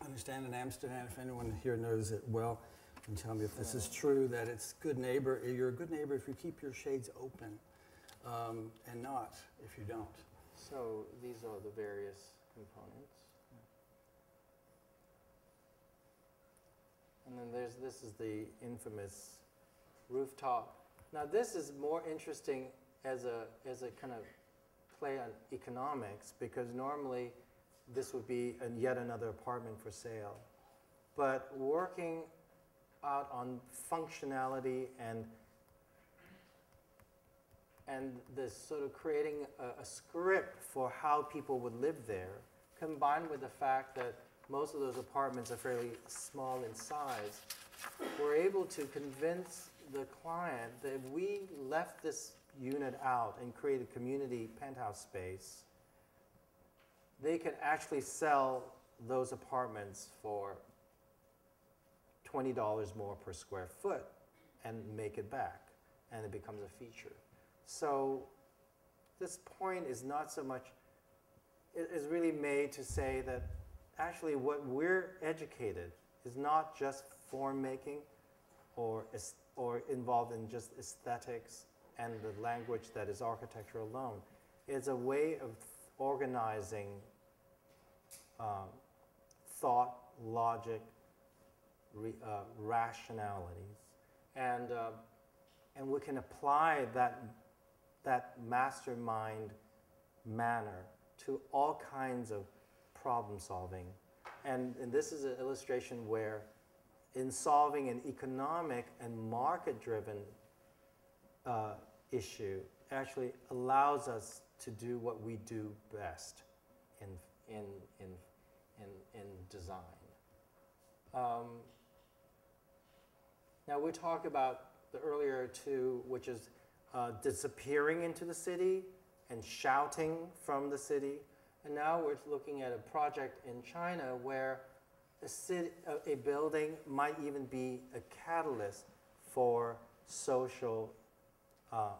I understand in Amsterdam, if anyone here knows it well, can tell me if this is true, that it's good neighbor, you're a good neighbor if you keep your shades open, um, and not if you don't. So these are the various components. And then there's, this is the infamous rooftop. Now this is more interesting as a, as a kind of play on economics, because normally this would be an yet another apartment for sale. But working out on functionality and and this sort of creating a, a script for how people would live there, combined with the fact that most of those apartments are fairly small in size, we're able to convince the client that if we left this unit out and created community penthouse space, they can actually sell those apartments for twenty dollars more per square foot and make it back, and it becomes a feature. So this point is not so much, it is really made to say that actually what we're educated is not just form making or, or involved in just aesthetics and the language that is architecture alone. It's a way of organizing um, thought, logic, re, uh, rationalities. And, uh, and we can apply that, that mastermind manner to all kinds of problem solving. And, and this is an illustration where in solving an economic and market-driven uh, issue actually allows us to do what we do best in, in, in, in, in design. Um, now we talked about the earlier two, which is uh, disappearing into the city and shouting from the city. And now we're looking at a project in China where a, city, a, a building might even be a catalyst for social uh,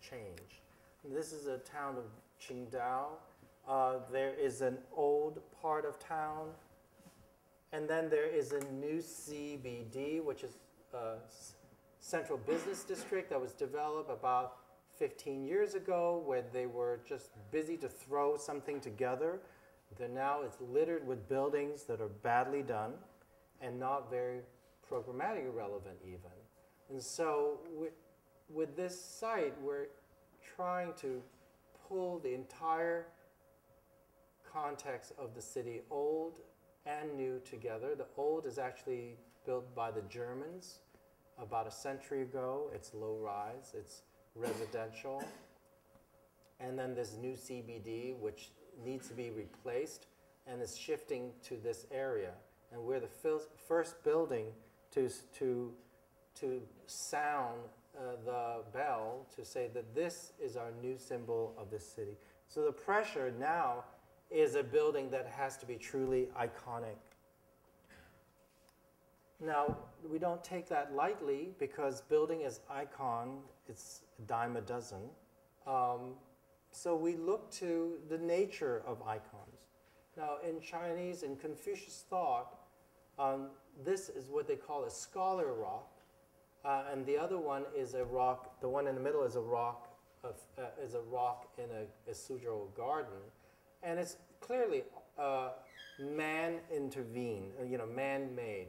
change. This is a town of Qingdao. Uh, there is an old part of town. And then there is a new C B D, which is a central business district that was developed about fifteen years ago, where they were just busy to throw something together. They're now it's littered with buildings that are badly done and not very programmatically relevant even. And so with, with this site, we're trying to pull the entire context of the city, old and new, together. The old is actually built by the Germans about a century ago. It's low rise, it's residential. And then this new C B D, which needs to be replaced and is shifting to this area. And we're the fil first building to, to, to sound uh, the bell to say that this is our new symbol of this city. So the pressure now is a building that has to be truly iconic. Now, we don't take that lightly because building is icon, it's a dime a dozen. Um, So we look to the nature of icons. Now, in Chinese and Confucius thought, um, this is what they call a scholar rock, uh, and the other one is a rock. The one in the middle is a rock of, uh, is a rock in a, a Suzhou garden, and it's clearly uh, man intervened, you know, man-made.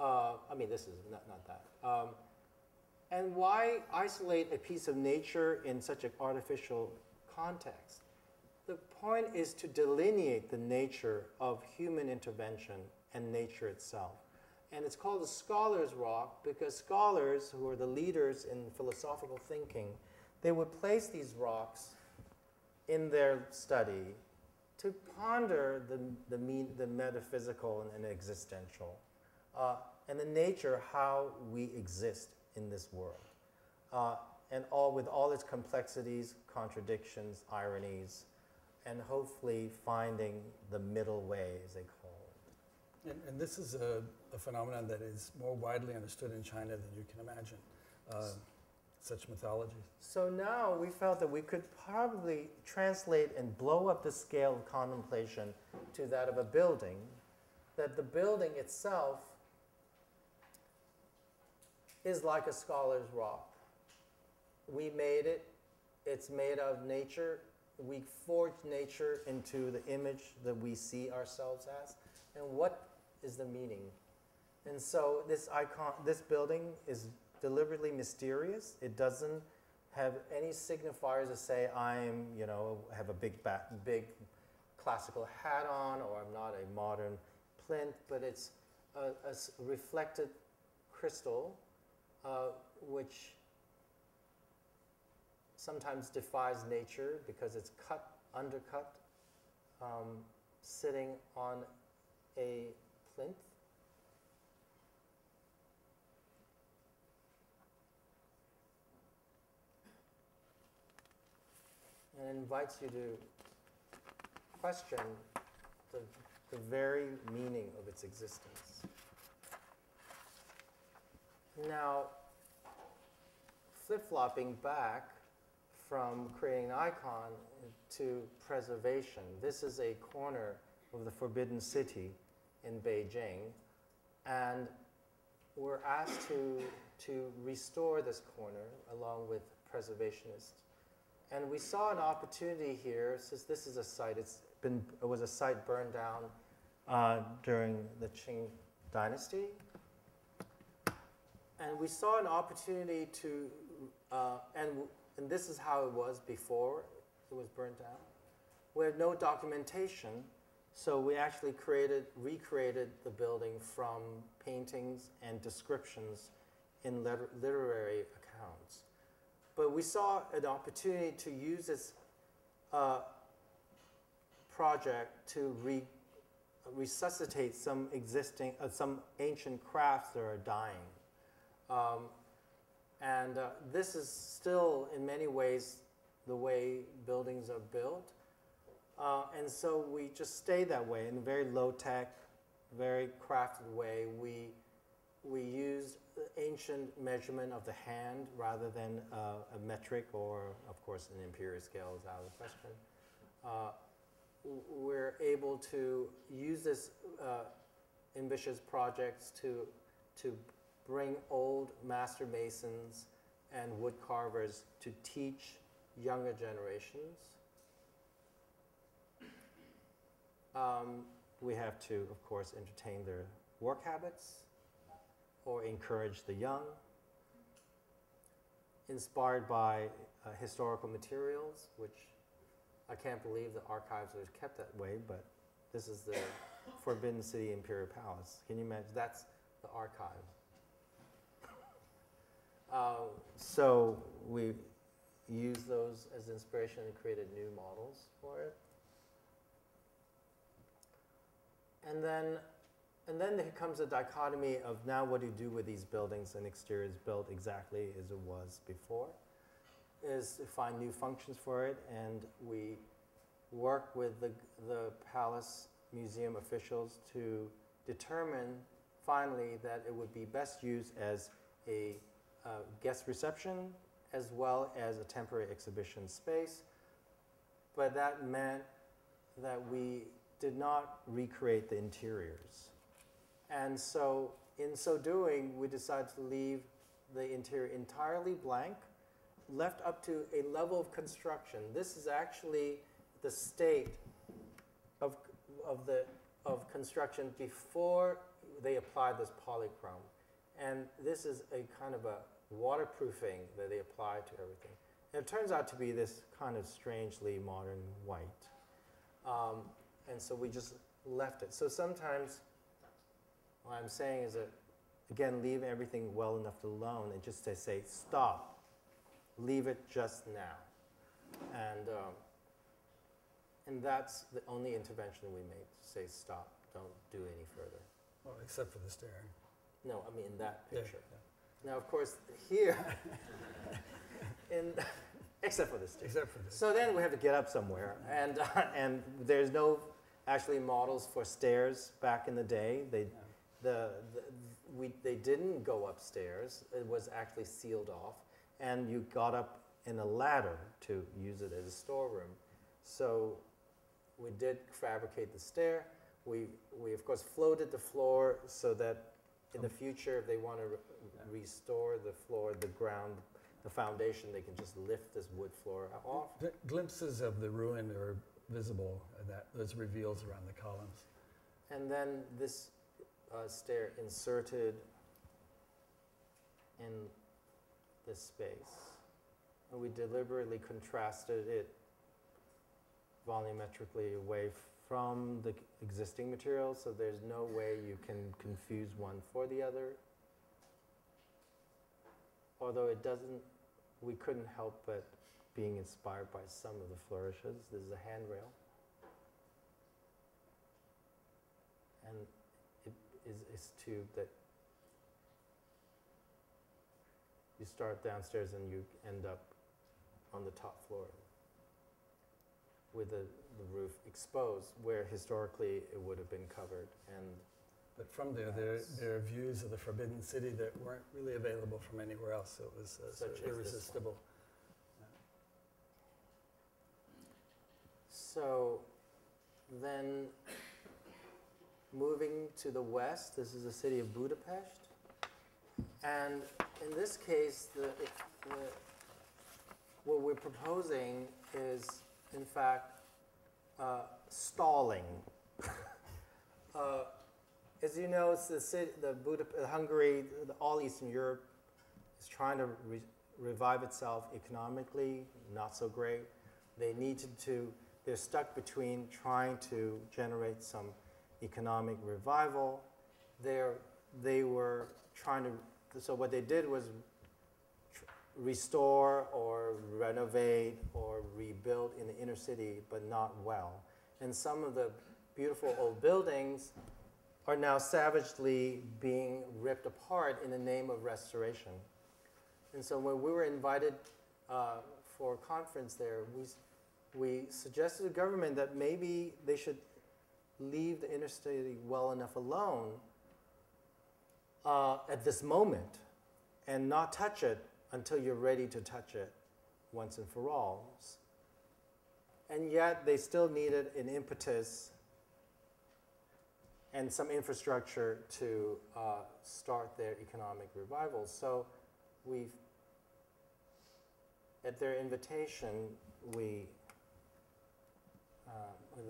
Uh, I mean, this is not not that. Um, and why isolate a piece of nature in such an artificial context? The point is to delineate the nature of human intervention and nature itself. And it's called the scholar's rock because scholars, who are the leaders in philosophical thinking, they would place these rocks in their study to ponder the, the, mean, the metaphysical and, and existential, uh, and the nature, how we exist in this world. Uh, and all with all its complexities, contradictions, ironies, and hopefully finding the middle way, as they call it. And, and this is a, a phenomenon that is more widely understood in China than you can imagine, uh, such mythologies. So now we felt that we could probably translate and blow up the scale of contemplation to that of a building, that the building itself is like a scholar's rock. We made it, it's made of nature, we forged nature into the image that we see ourselves as, and what is the meaning? And so this icon, this building is deliberately mysterious. It doesn't have any signifiers to say I'm, you know, have a big, big classical hat on, or I'm not a modern plinth, but it's a, a reflected crystal, uh, which sometimes defies nature because it's cut, undercut, um, sitting on a plinth. And invites you to question the, the very meaning of its existence. Now, flip-flopping back from creating an icon to preservation. This is a corner of the Forbidden City in Beijing, and we're asked to, to restore this corner along with preservationists. And we saw an opportunity here, since this is a site, it's been, it was a site burned down uh, during the Qing Dynasty. And we saw an opportunity to, uh, and, and this is how it was before it was burnt down. We had no documentation, so we actually created, recreated the building from paintings and descriptions in letter, literary accounts. But we saw an opportunity to use this uh, project to re resuscitate some existing, uh, some ancient crafts that are dying. Um, and uh, this is still, in many ways, the way buildings are built. Uh, and so we just stay that way in a very low-tech, very crafted way. We, we used ancient measurement of the hand rather than uh, a metric or, of course, an imperial scale is out of the question. Uh, we're able to use this uh, ambitious projects to, to bring old master masons and wood carvers to teach younger generations. Um, we have to, of course, entertain their work habits or encourage the young, inspired by uh, historical materials, which I can't believe the archives are kept that way, but this is the Forbidden City Imperial Palace. Can you imagine? That's the archive. Uh, so we use those as inspiration and created new models for it. And then, and then there comes a dichotomy of now what do you do with these buildings and exteriors built exactly as it was before, is to find new functions for it. And we work with the, the palace museum officials to determine finally that it would be best used as a Uh, guest reception as well as a temporary exhibition space. But that meant that we did not recreate the interiors. And so in so doing, we decided to leave the interior entirely blank, left up to a level of construction. This is actually the state of, of, the, of construction before they applied this polychrome. And this is a kind of a waterproofing that they apply to everything. And it turns out to be this kind of strangely modern white. Um, and so we just left it. So sometimes what I'm saying is that, again, leave everything well enough alone and just to say, stop, leave it just now. And, um, and that's the only intervention we made, say stop, don't do any further. Well, except for the staring. No, I mean that picture. Yeah, yeah. Now, of course, here, in except for this. Except for this. So then we have to get up somewhere, and uh, and there's no actually models for stairs back in the day. They, yeah. the, the we they didn't go upstairs. It was actually sealed off, and you got up in a ladder to use it as a storeroom. So we did fabricate the stair. We we of course floated the floor so that. In the future, if they want to re restore the floor, the ground, the foundation, they can just lift this wood floor off. The glimpses of the ruin are visible, and that those reveals around the columns. And then this uh, stair inserted in this space. And we deliberately contrasted it volumetrically away from the existing material, so there's no way you can confuse one for the other. Although it doesn't, we couldn't help but being inspired by some of the flourishes. This is a handrail. And it is, it's tube that you start downstairs and you end up on the top floor with the, the roof exposed, where historically it would have been covered. And but from there, there, there are views of the Forbidden City that weren't really available from anywhere else. It was uh, such sort of irresistible. Yeah. So then moving to the west, this is the city of Budapest. And in this case, the, it, the, what we're proposing is, in fact, uh, stalling. uh, As you know, it's the, city, the Budapest, Hungary, the, all Eastern Europe is trying to re revive itself economically, not so great. They needed to, they're stuck between trying to generate some economic revival. They're, they were trying to, so what they did was tr restore or renovate or rebuild in the inner city, but not well. And some of the beautiful old buildings are now savagely being ripped apart in the name of restoration. And so when we were invited uh, for a conference there, we, we suggested to the government that maybe they should leave the inner city well enough alone uh, at this moment and not touch it until you're ready to touch it once and for all. And yet they still needed an impetus and some infrastructure to uh, start their economic revival. So we've, at their invitation, we, uh,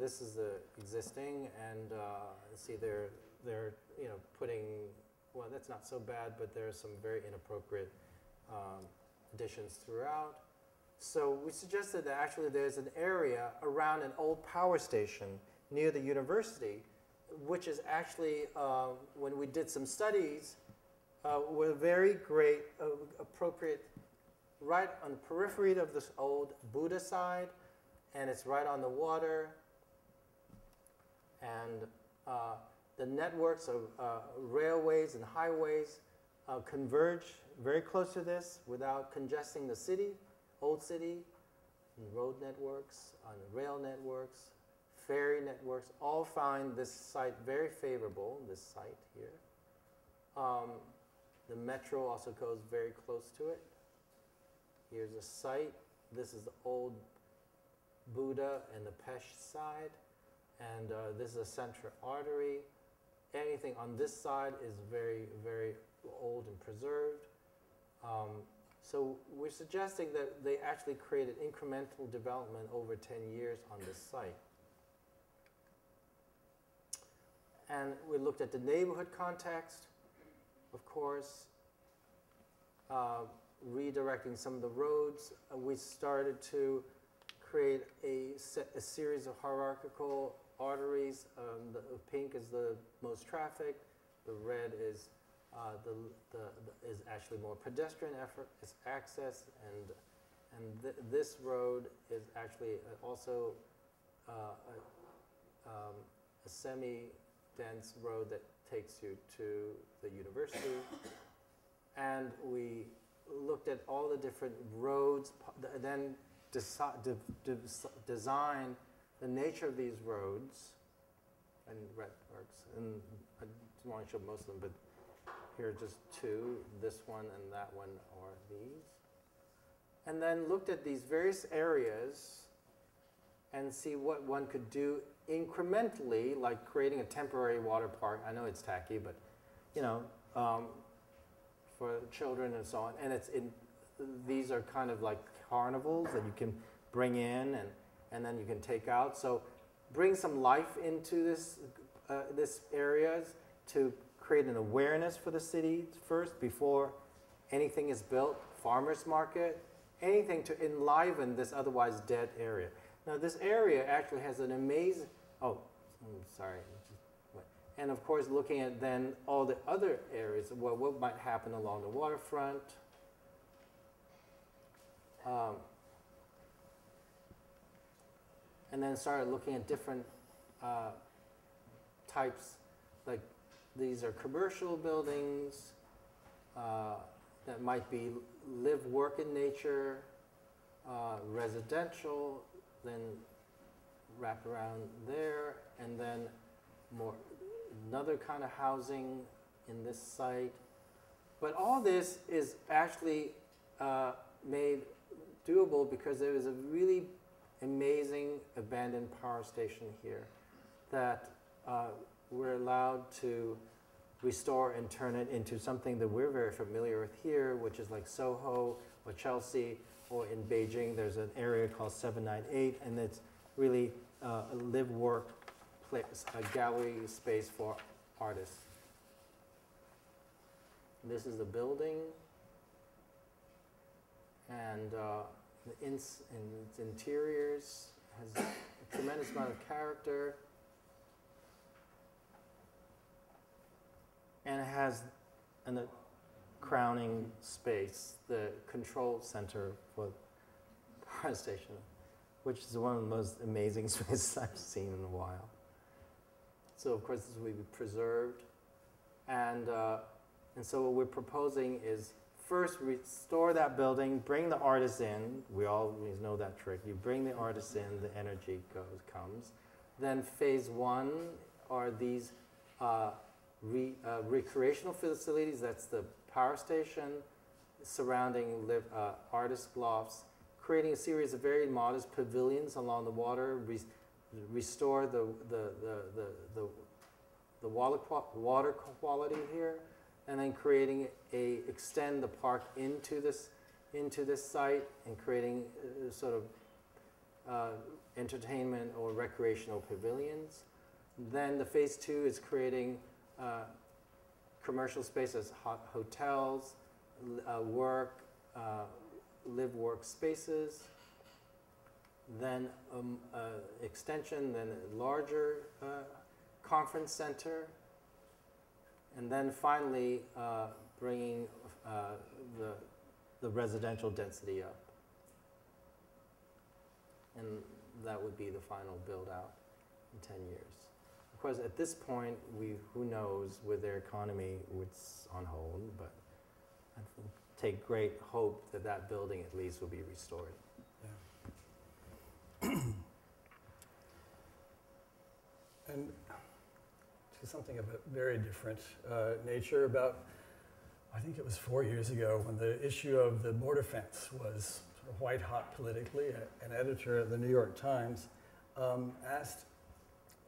this is the existing, and uh, see they're, they're, you know, putting, well, that's not so bad, but there are some very inappropriate um, additions throughout. So we suggested that actually there's an area around an old power station near the university, which is actually, uh, when we did some studies, uh, were very great, uh, appropriate, right on the periphery of this old Buddha side, and it's right on the water. And uh, the networks of uh, railways and highways uh, converge very close to this without congesting the city, old city, and road networks, on rail networks, ferry networks, all find this site very favorable, this site here. Um, the metro also goes very close to it. Here's a site. This is the old Buda and the Pesh side. And uh, this is a central artery. Anything on this side is very, very old and preserved. Um, so we're suggesting that they actually created incremental development over ten years on this site. And we looked at the neighborhood context, of course, uh, redirecting some of the roads. Uh, we started to create a, set, a series of hierarchical arteries. Um, the pink is the most traffic. The red is, uh, the, the, the, is actually more pedestrian effort, it's access. And, and th this road is actually also uh, a, um, a semi dense road that takes you to the university. And we looked at all the different roads, then desi de de designed the nature of these roads and red marks. And I didn't want to show most of them, but here are just two, this one and that one are these. And then looked at these various areas and see what one could do incrementally, like creating a temporary water park. I know it's tacky, but you know, um, for children and so on. And it's in, these are kind of like carnivals that you can bring in and, and then you can take out. So bring some life into this, uh, this areas to create an awareness for the city first before anything is built, farmers market, anything to enliven this otherwise dead area. Now, this area actually has an amazing, oh, I'm sorry. And of course, looking at then all the other areas, well, what might happen along the waterfront. Um, and then started looking at different uh, types. Like these are commercial buildings uh, that might be live, work in nature, uh, residential, then wrap around there, and then more another kind of housing in this site. But all this is actually uh, made doable because there is a really amazing abandoned power station here that uh, we're allowed to restore and turn it into something that we're very familiar with here, which is like Soho or Chelsea, or in Beijing, there's an area called seven nine eight, and it's really uh, a live work place, a gallery space for artists. This is the building, and uh, the ins and its interiors has a tremendous amount of character, and it has an, a crowning space, the control center for the power station, which is one of the most amazing spaces I've seen in a while. So of course this will be preserved, and uh, and so what we're proposing is first restore that building, bring the artists in. We always know that trick. You bring the artists in, the energy goes comes. Then phase one are these uh, re, uh, recreational facilities. That's the power station, surrounding live, uh, artist lofts, creating a series of very modest pavilions along the water, re restore the the the the the, the water, water quality here, and then creating a extend the park into this into this site and creating uh, sort of uh, entertainment or recreational pavilions. Then the phase two is creating uh, commercial spaces, hot hotels, uh, work, uh, live work spaces. Then um, uh, extension, then a larger uh, conference center. And then finally, uh, bringing uh, the, the residential density up. And that would be the final build out in ten years. Of course, at this point, we, who knows with their economy, it's on hold, but I think take great hope that that building at least will be restored. Yeah. And something of a very different uh, nature about, I think it was four years ago when the issue of the border fence was sort of white hot politically. An editor of the New York Times um, asked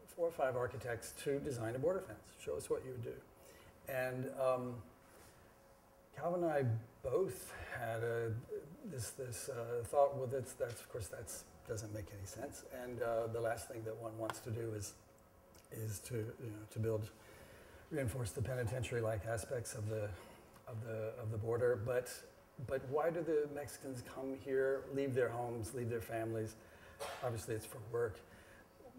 four or five architects to design a border fence. Show us what you would do. And um, Calvin and I both had a, this, this uh, thought, well, that's, that's, of course, that doesn't make any sense. And uh, the last thing that one wants to do is is to, you know, to build, reinforce the penitentiary-like aspects of the, of the, of the border. But, but why do the Mexicans come here, leave their homes, leave their families? Obviously it's for work.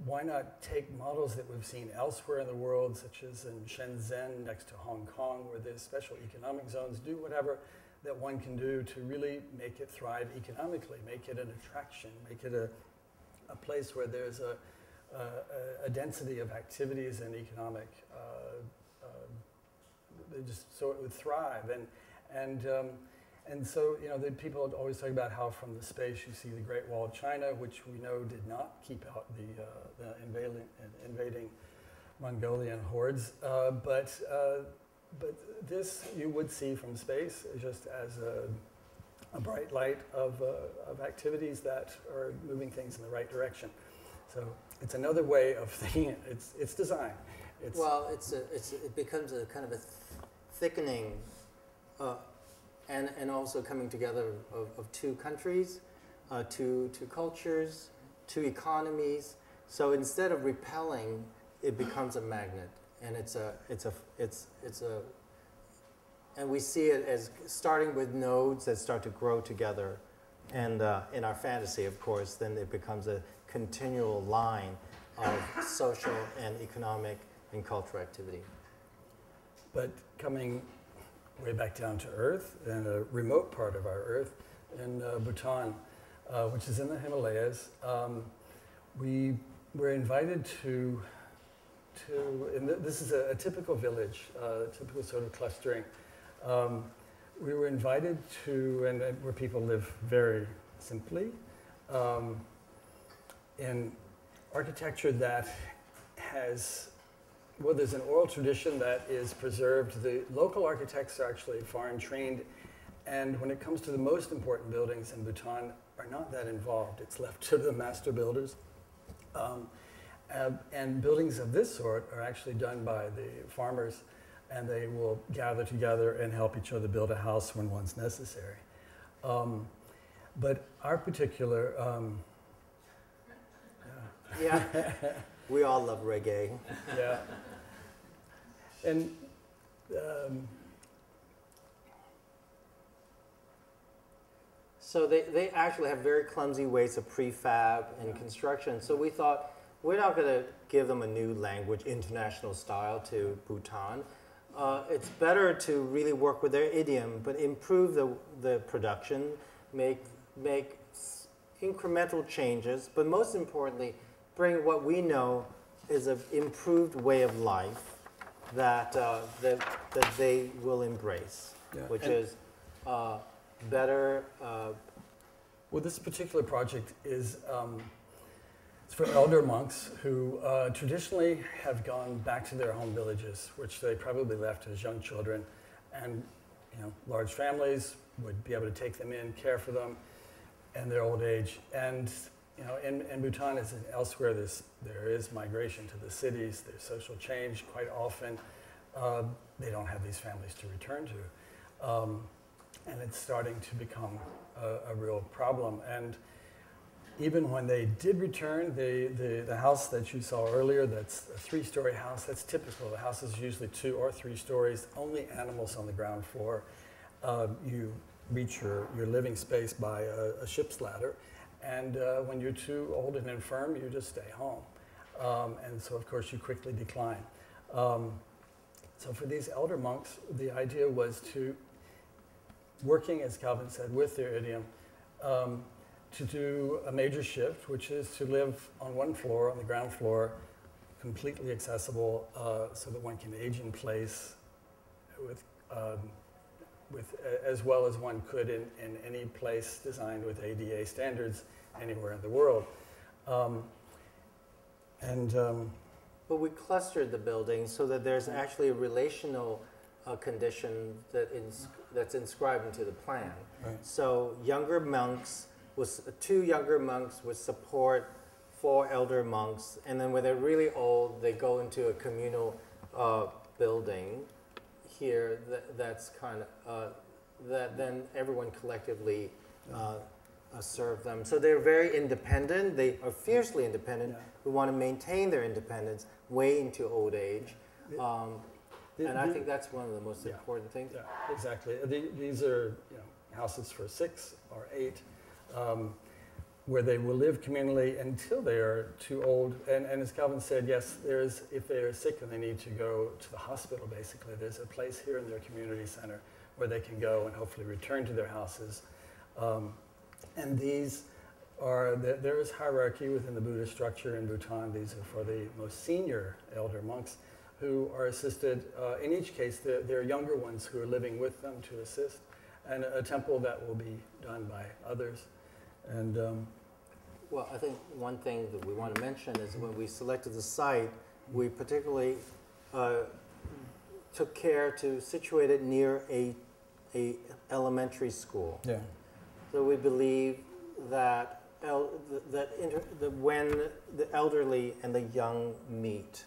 Why not take models that we've seen elsewhere in the world, such as in Shenzhen next to Hong Kong, where there's special economic zones, do whatever that one can do to really make it thrive economically, make it an attraction, make it a, a place where there's a, Uh, a density of activities and economic, uh, uh, just so it would thrive. And, and, um, and so, you know, the people always talk about how from the space you see the Great Wall of China, which we know did not keep out the, uh, the invading, invading Mongolian hordes. Uh, but, uh, but this you would see from space just as a, a bright light of, uh, of activities that are moving things in the right direction. So it's another way of thinking it. It's, it's design. It's well, it's a, it's, it becomes a kind of a th thickening uh, and, and also coming together of, of two countries, uh, two, two cultures, two economies. So instead of repelling, it becomes a magnet. And it's a, it's a, it's, it's a, and we see it as starting with nodes that start to grow together. And uh, in our fantasy, of course, then it becomes a continual line of social and economic and cultural activity. But coming way back down to earth, in a remote part of our earth, in uh, Bhutan, uh, which is in the Himalayas, um, we were invited to, to and th this is a, a typical village, uh, typical sort of clustering. Um, we were invited to, and uh, where people live very simply, um, in architecture that has, well, there's an oral tradition that is preserved. The local architects are actually foreign trained, and when it comes to the most important buildings in Bhutan, are not that involved. It's left to the master builders. Um, uh, and buildings of this sort are actually done by the farmers, and they will gather together and help each other build a house when one's necessary. Um, but our particular, um, yeah, yeah. We all love reggae. Yeah. And um, so they, they actually have very clumsy ways of prefab and construction. So we thought, we're not going to give them a new language, international style to Bhutan. Uh, it's better to really work with their idiom, but improve the, the production, make, make incremental changes, but most importantly, bring what we know is an improved way of life that, uh, that, that they will embrace, yeah. which and is... Uh, better uh well, this particular project is um it's for elder monks who uh traditionally have gone back to their home villages, which they probably left as young children, and you know large families would be able to take them in, care for them in their old age. And you know in, in Bhutan, as in elsewhere, there's there is migration to the cities, there's social change quite often. Uh, they don't have these families to return to, um, and it's starting to become a, a real problem. And even when they did return, the, the, the house that you saw earlier, that's a three-story house, that's typical. The house is usually two or three stories, only animals on the ground floor. Uh, you reach your, your living space by a, a ship's ladder. And uh, when you're too old and infirm, you just stay home. Um, and so, of course, you quickly decline. Um, so for these elder monks, the idea was to working, as Calvin said, with their idiom, um, to do a major shift, which is to live on one floor, on the ground floor, completely accessible, uh, so that one can age in place, with, um, with as well as one could in, in any place designed with A D A standards anywhere in the world. Um, and um, but we clustered the building so that there's actually a relational a condition that ins that's inscribed into the plan. Right. So younger monks, was, two younger monks would support four elder monks, and then when they're really old, they go into a communal uh, building here that, that's kind of, uh, that then everyone collectively uh, uh, serve them. So they're very independent, they are fiercely independent. Yeah. We want to maintain their independence way into old age. Um, The, and I the, think that's one of the most yeah, important things. Yeah, exactly. The, these are you know, houses for six or eight, um, where they will live communally until they are too old. And, and as Calvin said, yes, there is, if they are sick and they need to go to the hospital, basically, there's a place here in their community center where they can go and hopefully return to their houses. Um, and these are, the, there is hierarchy within the Buddhist structure in Bhutan. These are for the most senior elder monks, who are assisted, uh, in each case, there, there are younger ones who are living with them to assist, and a, a temple that will be done by others. And um, well, I think one thing that we want to mention is when we selected the site, we particularly uh, took care to situate it near a, a elementary school. Yeah. So we believe that, el that, inter that when the elderly and the young meet,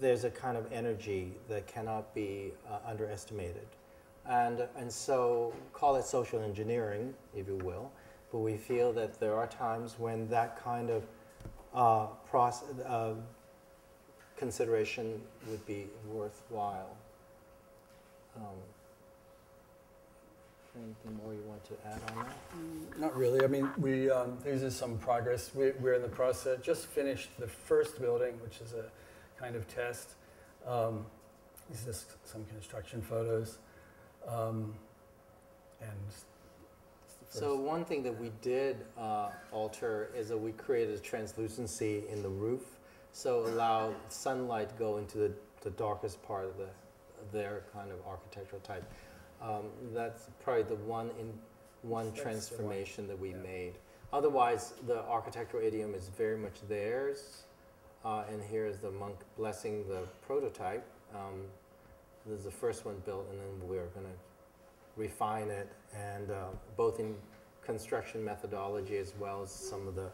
there's a kind of energy that cannot be uh, underestimated. And, and so call it social engineering, if you will, but we feel that there are times when that kind of uh, process, uh, consideration would be worthwhile. Um, anything more you want to add on that? Not really. I mean, we, um, these are some progress. We, we're in the process, just finished the first building, which is a kind of test. Um, is this some construction photos? Um, and first? So one thing that we did uh, alter is that we created translucency in the roof, so allow sunlight go into the, the darkest part of the, their kind of architectural type. Um, that's probably the one in one that's transformation one. that we yeah. made. Otherwise, the architectural idiom is very much theirs. Uh, and here is the monk blessing the prototype. Um, this is the first one built, and then we're going to refine it, and uh, both in construction methodology as well as some of the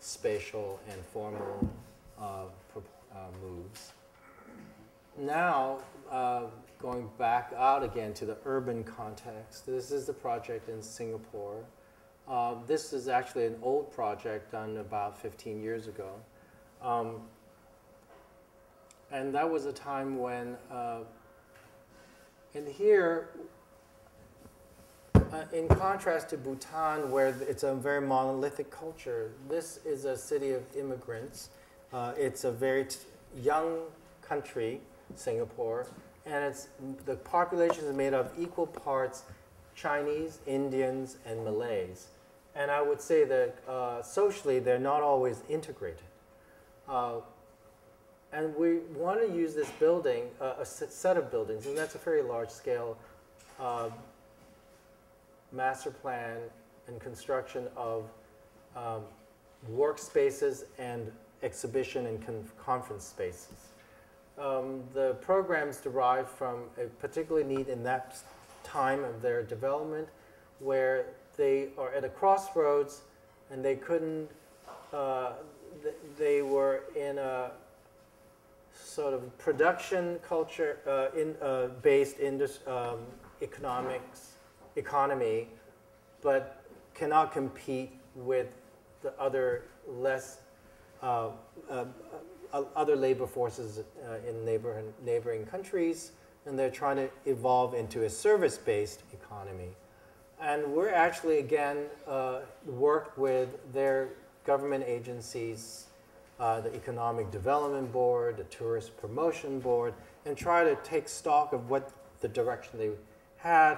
spatial and formal uh, uh, moves. Now, uh, going back out again to the urban context, this is the project in Singapore. Uh, this is actually an old project done about fifteen years ago. Um, and that was a time when, uh, in here, uh, in contrast to Bhutan, where it's a very monolithic culture, this is a city of immigrants. Uh, it's a very t young country, Singapore, and it's, the population is made of equal parts Chinese, Indians, and Malays. And I would say that uh, socially, they're not always integrated. Uh, and we want to use this building, uh, a set of buildings, and that's a very large-scale uh, master plan and construction of um, workspaces and exhibition and con conference spaces. Um, the programs derived from a particular need in that time of their development, where they are at a crossroads and they couldn't. Uh, They were in a sort of production culture, uh, in uh, based in um, economics economy, but cannot compete with the other less uh, uh, uh, other labor forces uh, in neighbor neighboring countries, and they're trying to evolve into a service-based economy. And we're actually again uh, worked with their government agencies, uh, the Economic Development Board, the Tourist Promotion Board, and try to take stock of what the direction they had.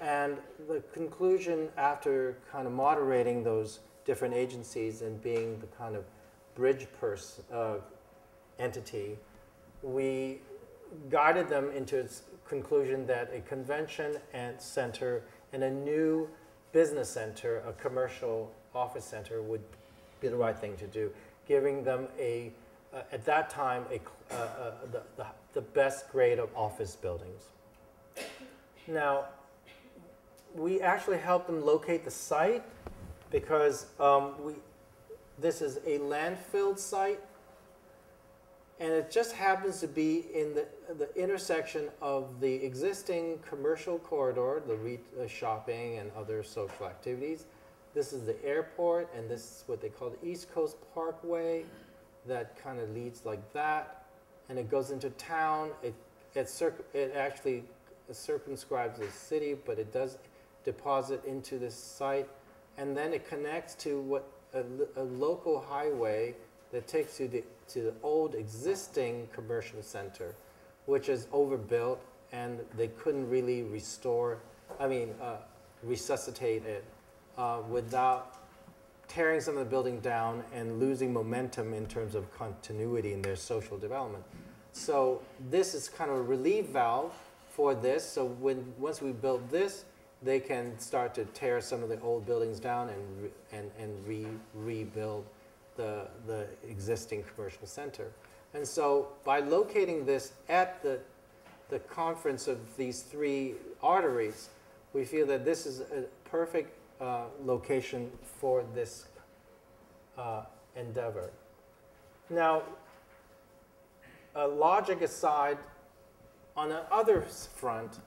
And the conclusion, after kind of moderating those different agencies and being the kind of bridge person uh, entity, we guided them into its conclusion that a convention and center and a new business center, a commercial office center, would be the right thing to do, giving them a, uh, at that time, a, uh, uh, the, the, the best grade of office buildings. Now, we actually helped them locate the site because um, we, this is a landfill site, and it just happens to be in the, the intersection of the existing commercial corridor, the re uh, shopping and other social activities. This is the airport, and this is what they call the East Coast Parkway that kind of leads like that. And it goes into town. It, it, circ it actually circumscribes the city, but it does deposit into this site. And then it connects to what a, a local highway that takes you to, to the old existing commercial center, which is overbuilt, and they couldn't really restore, I mean, uh, resuscitate it. Uh, without tearing some of the building down and losing momentum in terms of continuity in their social development. So this is kind of a relief valve for this. So when, once we build this, they can start to tear some of the old buildings down and, re and, and re rebuild the, the existing commercial center. And so by locating this at the, the confluence of these three arteries, we feel that this is a perfect Uh, location for this uh, endeavor. Now, uh, logic aside, on the other front,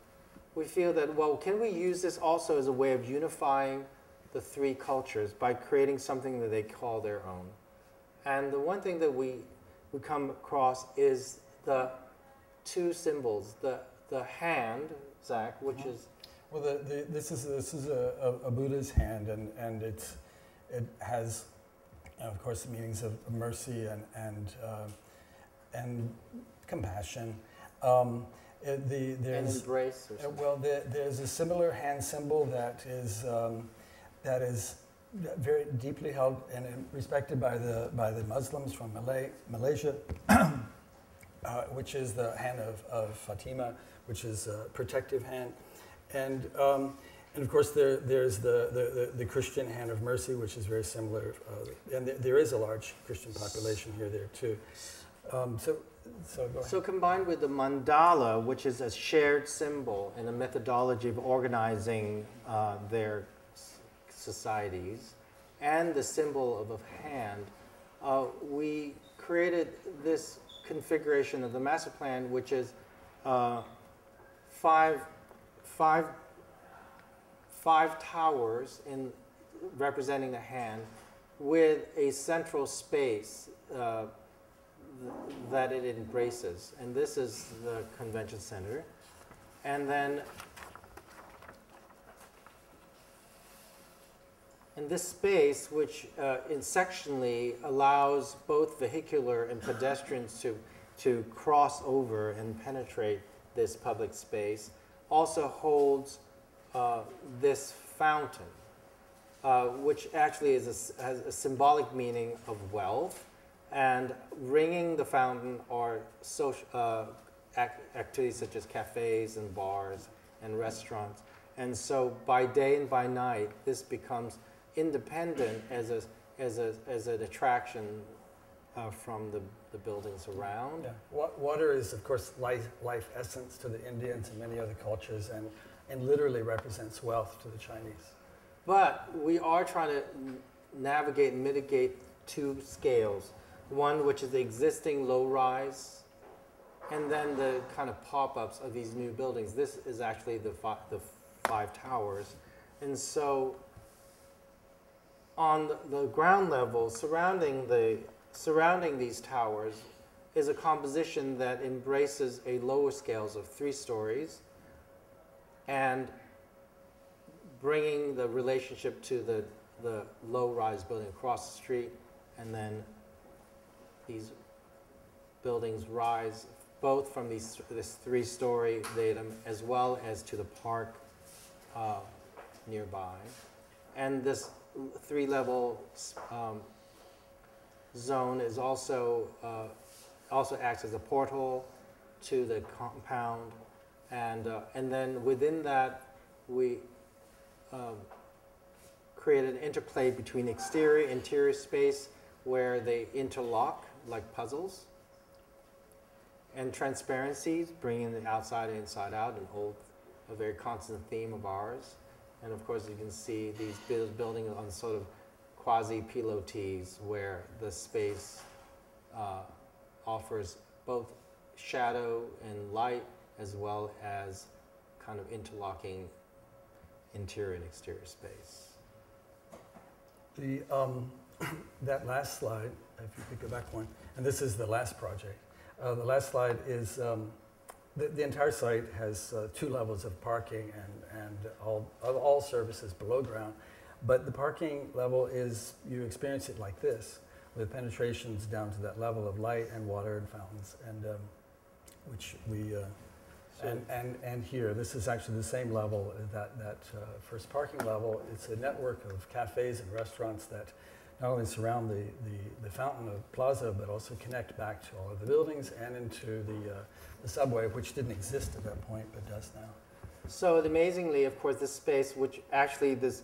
we feel that, well, can we use this also as a way of unifying the three cultures by creating something that they call their own? And the one thing that we, we come across is the two symbols, the, the hand, Zach, which mm-hmm. is Well, the, the, this is this is a, a Buddha's hand, and and it's it has, of course, the meanings of mercy and and uh, and compassion. Um, it, the there's and embrace. Or well, the, there's a similar hand symbol that is um, that is very deeply held and respected by the by the Muslims from Malay, Malaysia, uh, which is the hand of, of Fatima, which is a protective hand, and um, and of course there there's the, the the Christian hand of mercy, which is very similar, uh, and th there is a large Christian population here there too. Um, so. So, go ahead. So combined with the mandala, which is a shared symbol and a methodology of organizing uh, their societies, and the symbol of a hand, uh, we created this configuration of the master plan, which is uh, five, five, five towers in representing a hand with a central space uh, that it embraces. And this is the convention center. And then, in this space, which uh, in sectionally allows both vehicular and pedestrians to, to cross over and penetrate this public space, also holds uh, this fountain, uh, which actually is a, has a symbolic meaning of wealth. And ringing the fountain are social uh, act activities such as cafes and bars and restaurants. And so by day and by night, this becomes independent as a as a as an attraction uh, from the, the buildings around. Yeah. Wa water is of course life life essence to the Indians and many other cultures, and and literally represents wealth to the Chinese. But we are trying to navigate and mitigate two scales. One which is the existing low-rise, and then the kind of pop-ups of these new buildings. This is actually the, fi the five towers. And so on the ground level, surrounding, the, surrounding these towers is a composition that embraces a lower scales of three stories and bringing the relationship to the, the low-rise building across the street, and then these buildings rise both from these, this three-story datum as well as to the park uh, nearby. And this three-level um, zone is also, uh, also acts as a portal to the compound. And, uh, and then within that, we um, created an interplay between exterior and interior space where they interlock like puzzles, and transparencies, bringing the outside and inside out, and hold a very constant theme of ours. And of course, you can see these build buildings on sort of quasi-pilotes, where the space uh, offers both shadow and light, as well as kind of interlocking interior and exterior space. The um that last slide, if you could go back one, and this is the last project. Uh, the last slide is, um, the, the entire site has uh, two levels of parking and, and all, all services below ground. But the parking level is, you experience it like this, with penetrations down to that level of light and water and fountains, and um, which we, uh, so and, and, and here, this is actually the same level, that, that uh, first parking level. It's a network of cafes and restaurants that not only surround the, the, the fountain of plaza, but also connect back to all of the buildings and into the, uh, the subway, which didn't exist at that point, but does now. So amazingly, of course, this space, which actually this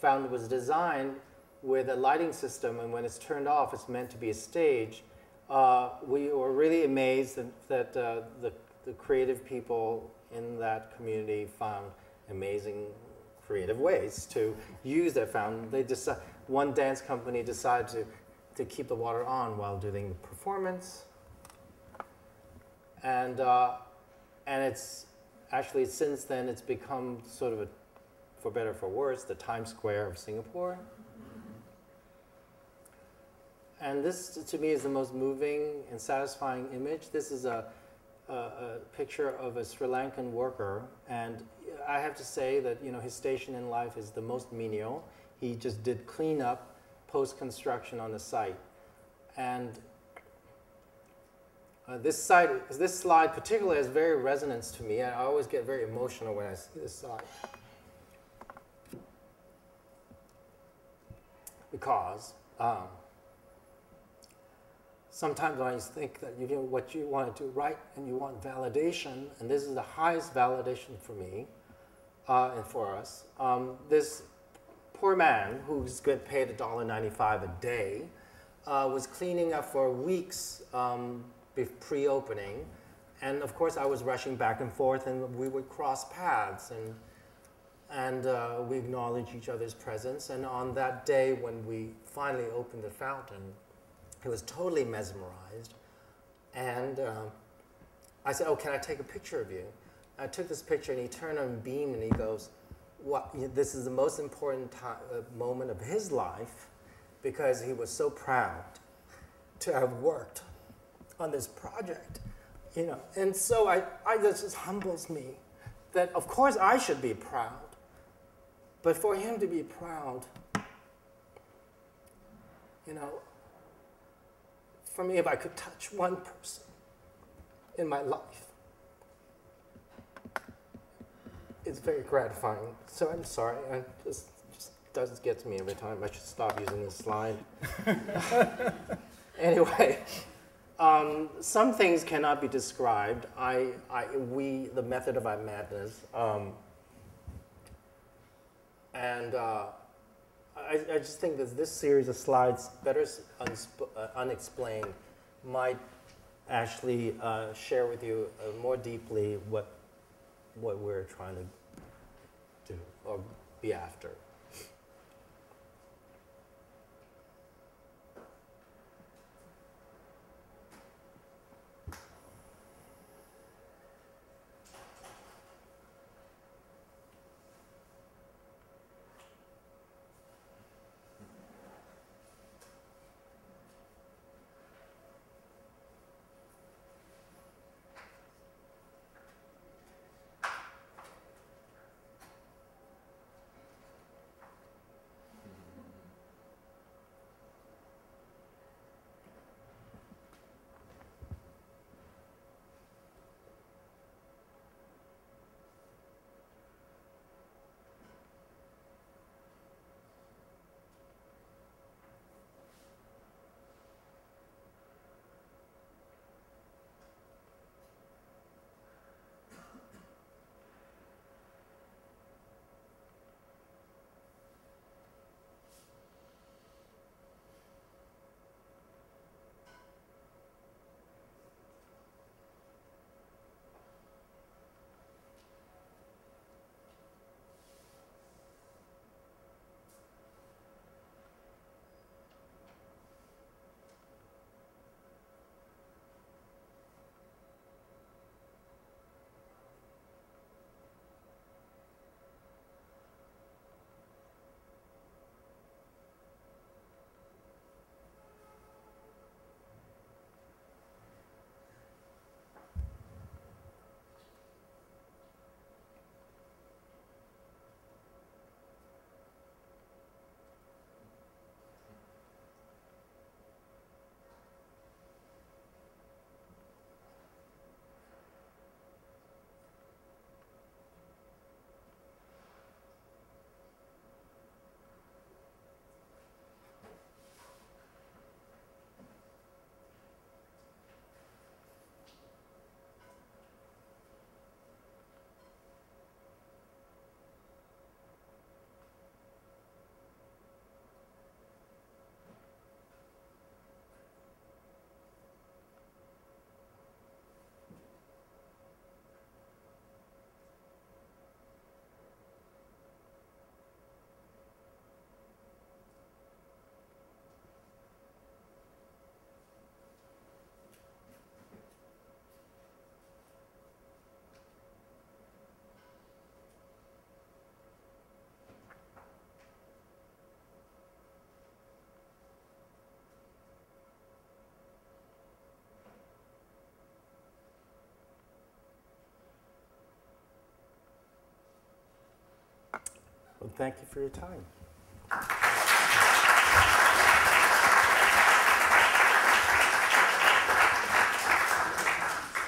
fountain was designed with a lighting system, and when it's turned off, it's meant to be a stage. Uh, we were really amazed that, that uh, the, the creative people in that community found amazing creative ways to use their fountain. They decide, one dance company decided to, to keep the water on while doing the performance. And, uh, and it's actually, since then, it's become sort of, a, for better or for worse, the Times Square of Singapore. And this, to me, is the most moving and satisfying image. This is a, a, a picture of a Sri Lankan worker. And I have to say that, you know, his station in life is the most menial. He just did cleanup post-construction on the site. And uh, this, site, this slide particularly has very resonance to me. I always get very emotional when I see this slide. because um, sometimes I think that you know what you want to write and you want validation, and this is the highest validation for me uh, and for us. Um, this poor man who's getting paid a dollar ninety-five a day uh, was cleaning up for weeks um, pre-opening, and of course I was rushing back and forth, and we would cross paths, and and uh, we acknowledge each other's presence. And on that day when we finally opened the fountain, he was totally mesmerized. And uh, I said, oh, can I take a picture of you? I took this picture, and he turned on beam, and he goes, "What? This is the most important time, uh, moment of his life," because he was so proud to have worked on this project. You know, and so I, I this just humbles me that, of course, I should be proud. But for him to be proud, you know, for me, if I could touch one person in my life, it's very gratifying. So I'm sorry, I just, just doesn't get to me every time. I should stop using this slide. Anyway, um, some things cannot be described. I, I, we, the method of our madness. Um, And uh, I, I just think that this series of slides, better uh, unexplained, might actually uh, share with you uh, more deeply what what we're trying to do or be after. Well, thank you for your time.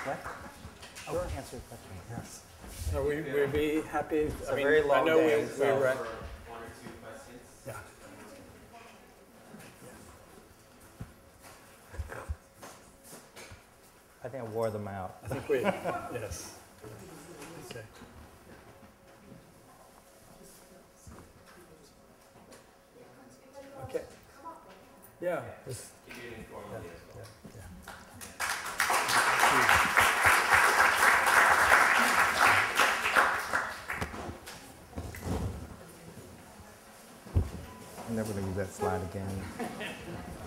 What? Sure. Oh, answer your question. Yes. So we, yeah. We'd be happy. It's I mean, a very long I know day. We, we were. For one or two questions. Yeah. I think I wore them out. I think we, yes. Okay. Okay. Yeah. Just, yeah. I'm never going to use that slide again.